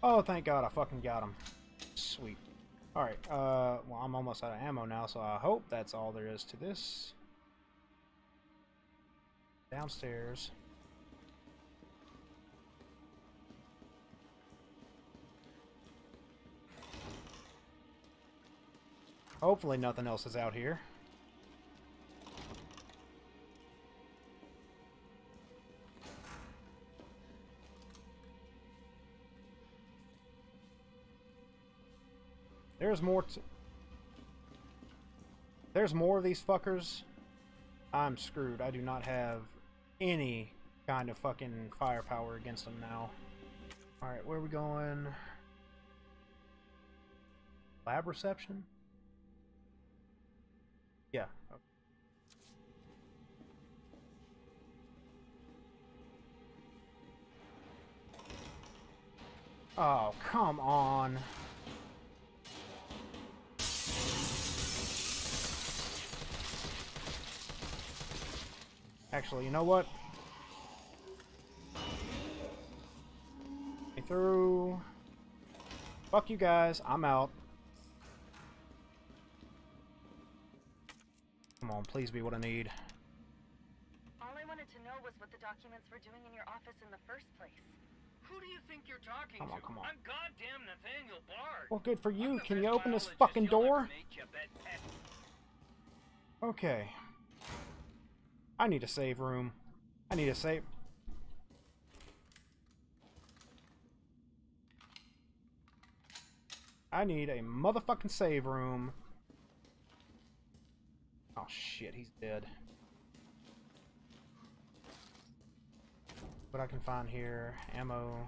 Oh, thank God I fucking got him. Sweet. Alright, well, I'm almost out of ammo now, so I hope that's all there is to this. Downstairs. Hopefully nothing else is out here. There's more to... There's more of these fuckers. I'm screwed. I do not have any kind of fucking firepower against them now. Alright, where are we going? Lab reception? Yeah. Okay. Oh, come on. Actually, you know what? Get through. Fuck you guys. I'm out. Come on, please be what I need. All I wanted to know was what the documents were doing in your office in the first place. Who do you think you're talking to? Come on, come on. I'm goddamn Nathaniel Bard. Well, good for you. Can you open this fucking door? Okay. I need a save room. I need a save. I need a motherfucking save room. Oh shit, he's dead. What I can find here, ammo.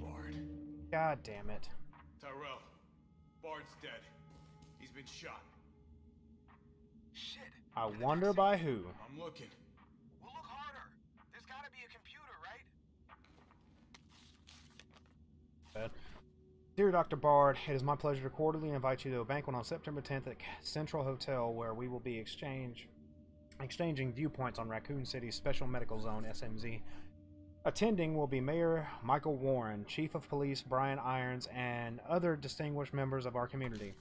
Bard. God damn it. Tyrell, Bard's dead. He's been shot. Shit. I wonder by who. I'm looking. Well, look harder. There's gotta be a computer, right? Dear Dr. Bard, it is my pleasure to cordially invite you to a banquet on September 10th at Central Hotel where we will be exchanging viewpoints on Raccoon City's Special Medical Zone, SMZ. Attending will be Mayor Michael Warren, Chief of Police Brian Irons, and other distinguished members of our community.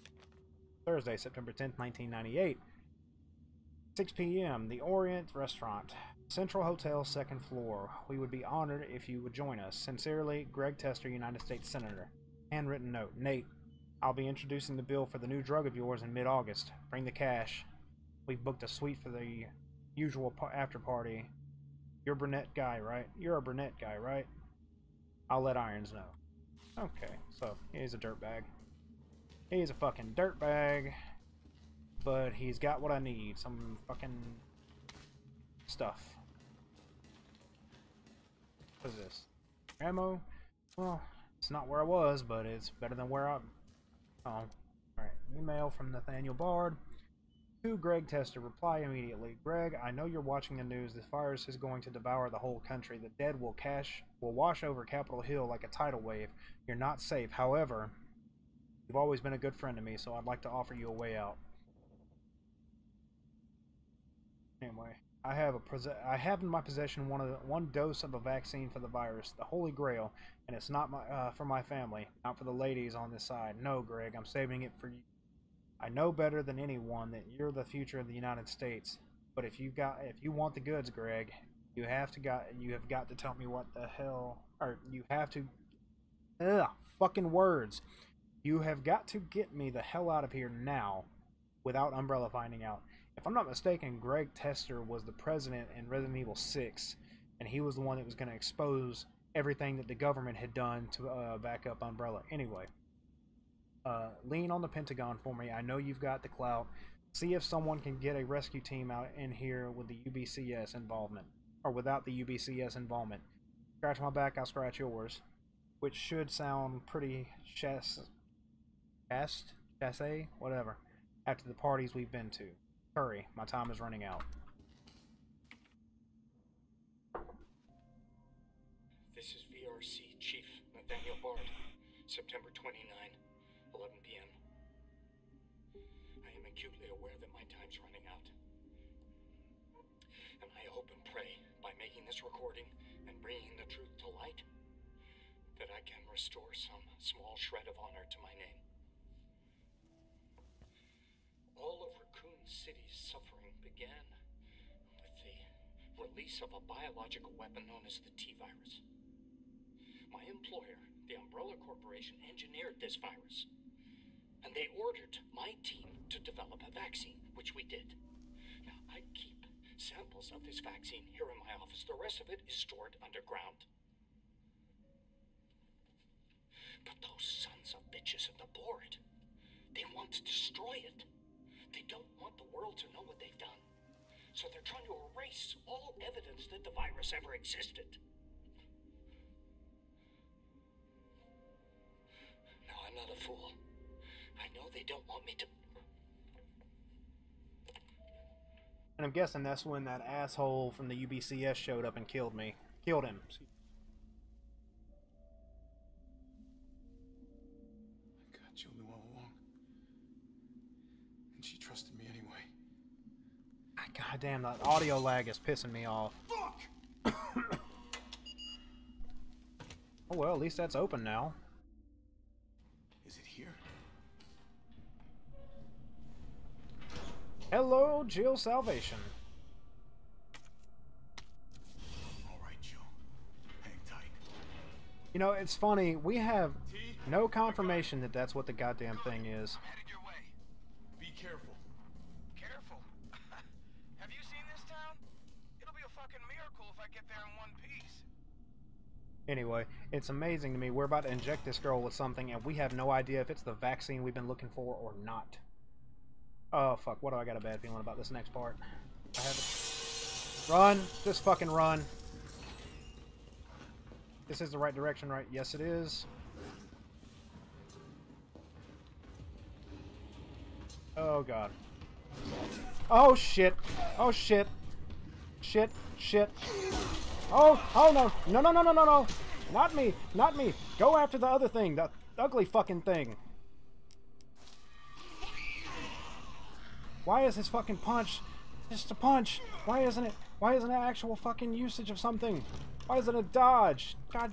Thursday, September 10th, 1998. 6 p.m. The Orient Restaurant, Central Hotel, second floor. We would be honored if you would join us. Sincerely, Greg Tester, United States Senator. Handwritten note. Nate, I'll be introducing the bill for the new drug of yours in mid-August. Bring the cash. We've booked a suite for the usual after-party. You're a brunette guy, right? I'll let Irons know. Okay, so he's a dirtbag. He's a fucking dirtbag. But he's got what I need. Some fucking stuff. What is this? Ammo? Well, it's not where I was, but it's better than where I'm... Oh. Alright. Email from Nathaniel Bard. To Greg Tester, reply immediately. Greg, I know you're watching the news. This virus is going to devour the whole country. The dead will wash over Capitol Hill like a tidal wave. You're not safe. However, you've always been a good friend to me, so I'd like to offer you a way out. Anyway, I have in my possession one dose of a vaccine for the virus, the Holy Grail, and it's not for my family, not for the ladies on this side. No, Greg, I'm saving it for you. I know better than anyone that you're the future of the United States, but if you want the goods, Greg, you have got to tell me what the hell, or you have to, fucking words. You have got to get me the hell out of here now, without Umbrella finding out. If I'm not mistaken, Greg Tester was the president in Resident Evil 6, and he was the one that was going to expose everything that the government had done to back up Umbrella. Anyway, lean on the Pentagon for me. I know you've got the clout. See if someone can get a rescue team out in here with the UBCS involvement, or without the UBCS involvement. Scratch my back, I'll scratch yours, which should sound pretty chasse, whatever, after the parties we've been to. Hurry, my time is running out. This is VRC Chief Nathaniel Bard, September 29, 11 p.m. I am acutely aware that my time's running out. And I hope and pray, by making this recording and bringing the truth to light, that I can restore some small shred of honor to my name. All of Raccoon City's suffering began with the release of a biological weapon known as the T-Virus. My employer, the Umbrella Corporation, engineered this virus, and they ordered my team to develop a vaccine, which we did. Now, I keep samples of this vaccine here in my office. The rest of it is stored underground. But those sons of bitches at the board, they want to destroy it. They don't want the world to know what they've done. So they're trying to erase all evidence that the virus ever existed. No, I'm not a fool. I know they don't want me to... And I'm guessing that's when that asshole from the UBCS showed up and killed me. Killed him. God damn, that audio lag is pissing me off. Fuck! Oh well, at least that's open now. Is it here? Hello, Jill Salvation. Alright, Jill. Hang tight. You know, it's funny, we have no confirmation that that's what the goddamn thing is. I'm headed your way. Be careful. Anyway, it's amazing to me. We're about to inject this girl with something, and we have no idea if it's the vaccine we've been looking for or not. Oh, fuck. What do I got a bad feeling about this next part? I have it. Run! Just fucking run. This is the right direction, right? Yes, it is. Oh, God. Oh, shit. Oh, shit. Shit. Shit. Oh, oh no. No, no, no, no, no, no. Not me. Not me. Go after the other thing. The ugly fucking thing. Why is his fucking punch just a punch? Why isn't it actual fucking usage of something? Why isn't it dodge? God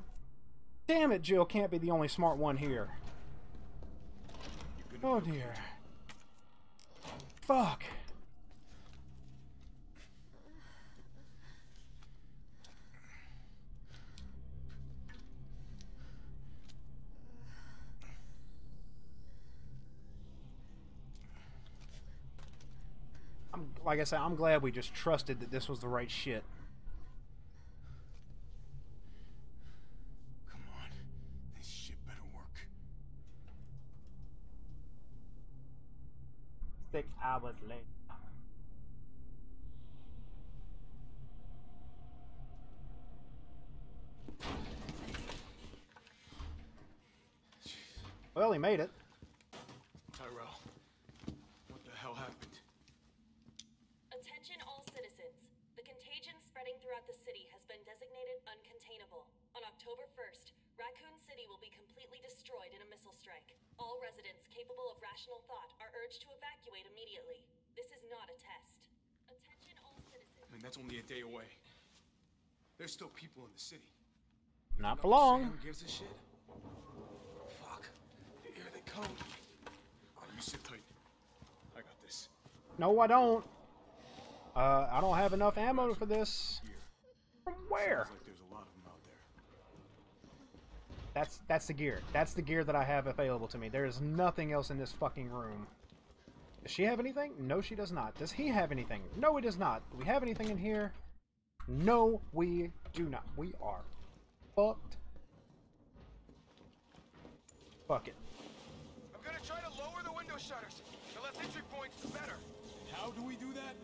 damn it, Jill can't be the only smart one here. Oh dear. Fuck. Like I said, I'm glad we just trusted that this was the right shit. Come on. This shit better work. Six hours later. Well, he made it. Tyrell, what the hell happened? Attention all citizens. The contagion spreading throughout the city has been designated uncontainable. On October 1st, Raccoon City will be completely destroyed in a missile strike. All residents capable of rational thought are urged to evacuate immediately. This is not a test. Attention all citizens. And that's only a day away. There's still people in the city. Not for long. Who gives a shit? Fuck. Here they come. Oh, you sit tight. I got this. No, I don't. I don't have enough ammo for this. From where? Like there's a lot of them out there. That's the gear. That's the gear that I have available to me. There is nothing else in this fucking room. Does she have anything? No, she does not. Does he have anything? No, he does not. Do we have anything in here? No, we do not. We are fucked. Fuck it. I'm gonna try to lower the window shutters. The less entry points, the better. And how do we do that?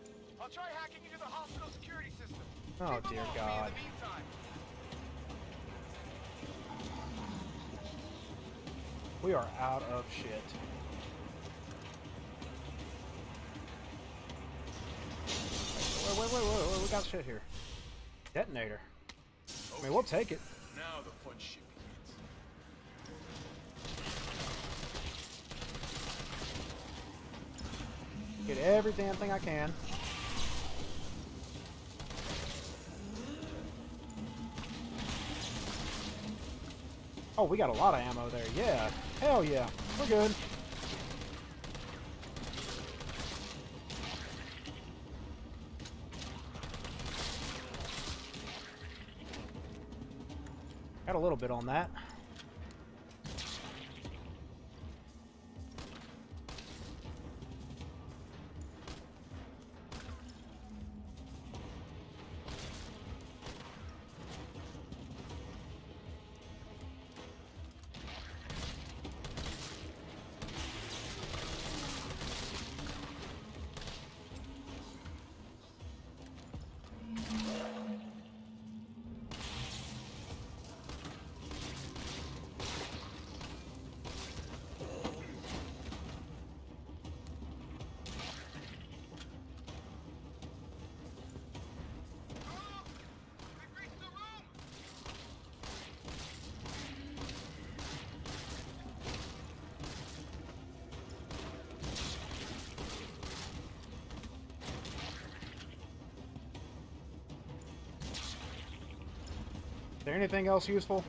I'll try hacking into the hospital security system. Oh dear God. We are out of shit. Wait, we got shit here. Detonator. I mean, we'll take it. Now the fun shit begins. Get every damn thing I can. Oh, we got a lot of ammo there. Yeah. Hell yeah. We're good. Got a little bit on that. Is there anything else useful?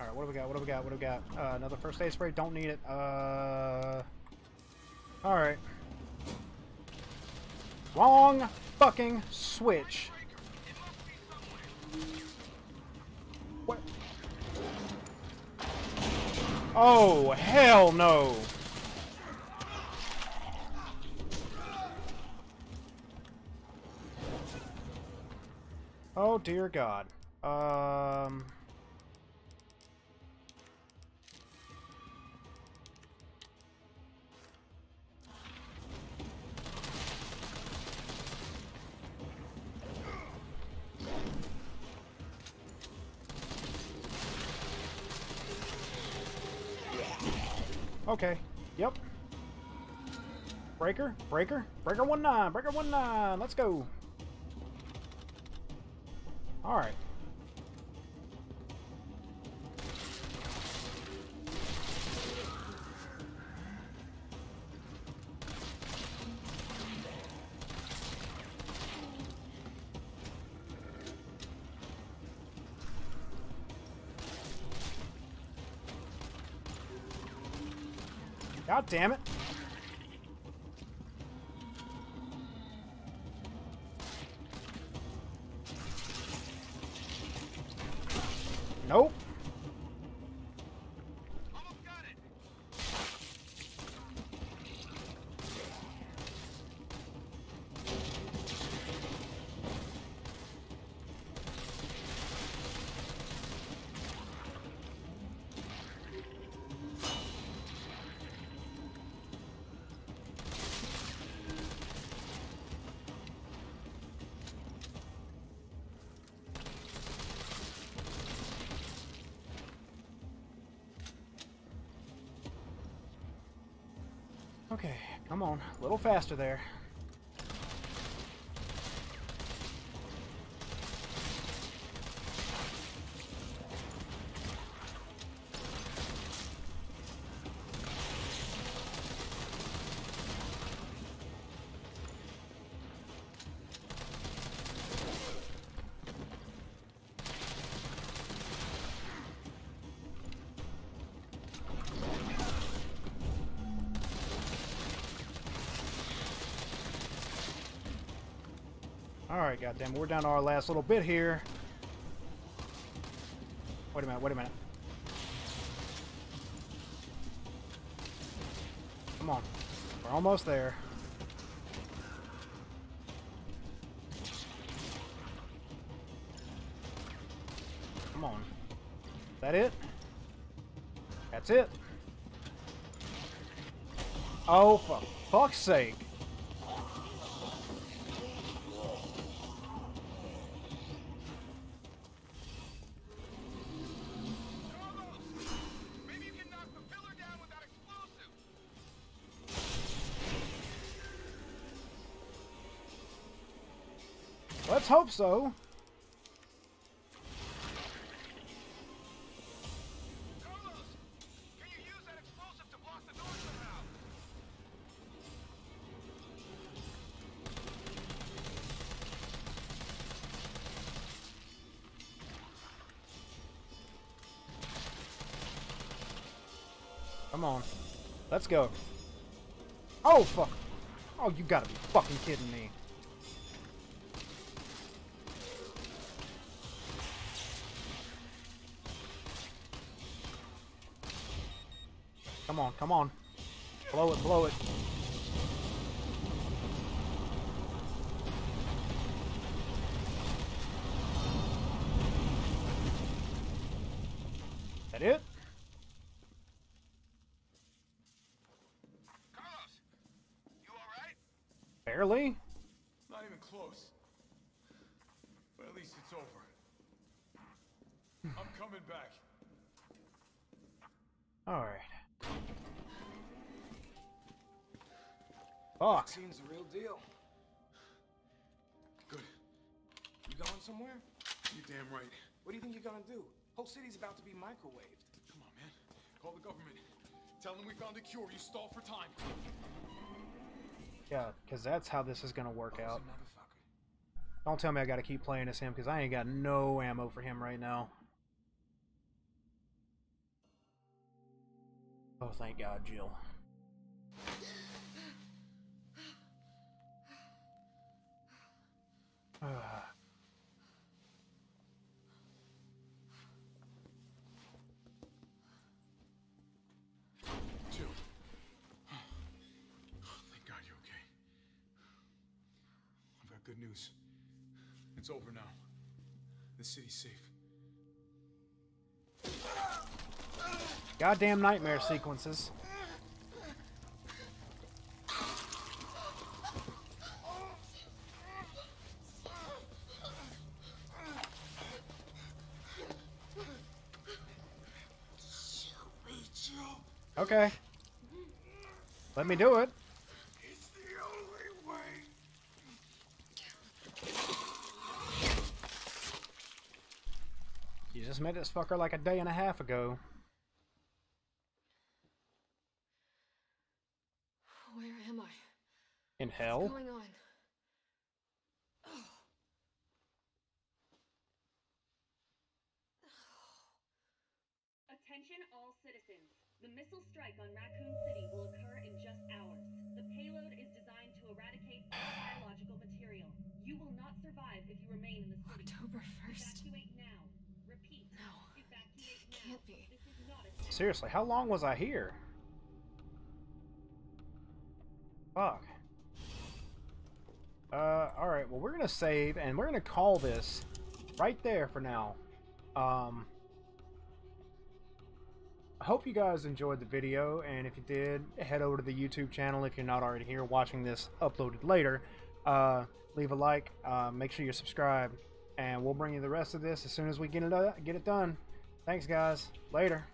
All right, what do we got? Another first aid spray. Don't need it. All right. Wrong fucking switch. What? Oh, hell no. Oh, dear God. Okay. Yep. Breaker, breaker, breaker 19, breaker 19. Let's go. All right. God damn it. Nope. Almost got it. Okay, come on, a little faster there. Alright, goddamn, we're down to our last little bit here. Wait a minute, wait a minute. Come on. We're almost there. Come on. Is that it? That's it. Oh, for fuck's sake. Let's hope so. Carlos, can you use that explosive to block the door somehow? Come on. Let's go. Oh, fuck. Oh, you gotta be fucking kidding me. Come on, come on. Blow it, blow it. That it? Carlos, you alright? Barely? Not even close. But at least it's over. I'm coming back. Alright. Fuck. That seems the real deal. Good. You going somewhere? You're damn right. What do you think you're gonna do? Whole city's about to be microwaved. Come on, man. Call the government. Tell them we found a cure. You stall for time. Yeah, because that's how this is gonna work out. Don't tell me I gotta keep playing as him, because I ain't got no ammo for him right now. Oh, thank God, Jill. Jill. Oh, thank God you're okay. I've got good news. It's over now. The city's safe. Goddamn nightmare sequences. Okay. Let me do it. It's just met this fucker like a day and a half ago. Where am I? In hell? What's going on? Oh. Oh. Attention all citizens. The missile strike on Raccoon City will occur in just hours. The payload is designed to eradicate all biological material. You will not survive if you remain in the city. October 1st. Evacuate now. Repeat. No. Evacuate now. Can't be. This is not a... Seriously, how long was I here? Fuck. Alright, well, we're gonna save, and we're gonna call this right there for now. I hope you guys enjoyed the video, and if you did, head over to the YouTube channel if you're not already here watching this uploaded later. Leave a like, make sure you're subscribed, and we'll bring you the rest of this as soon as we get it done. Thanks, guys. Later.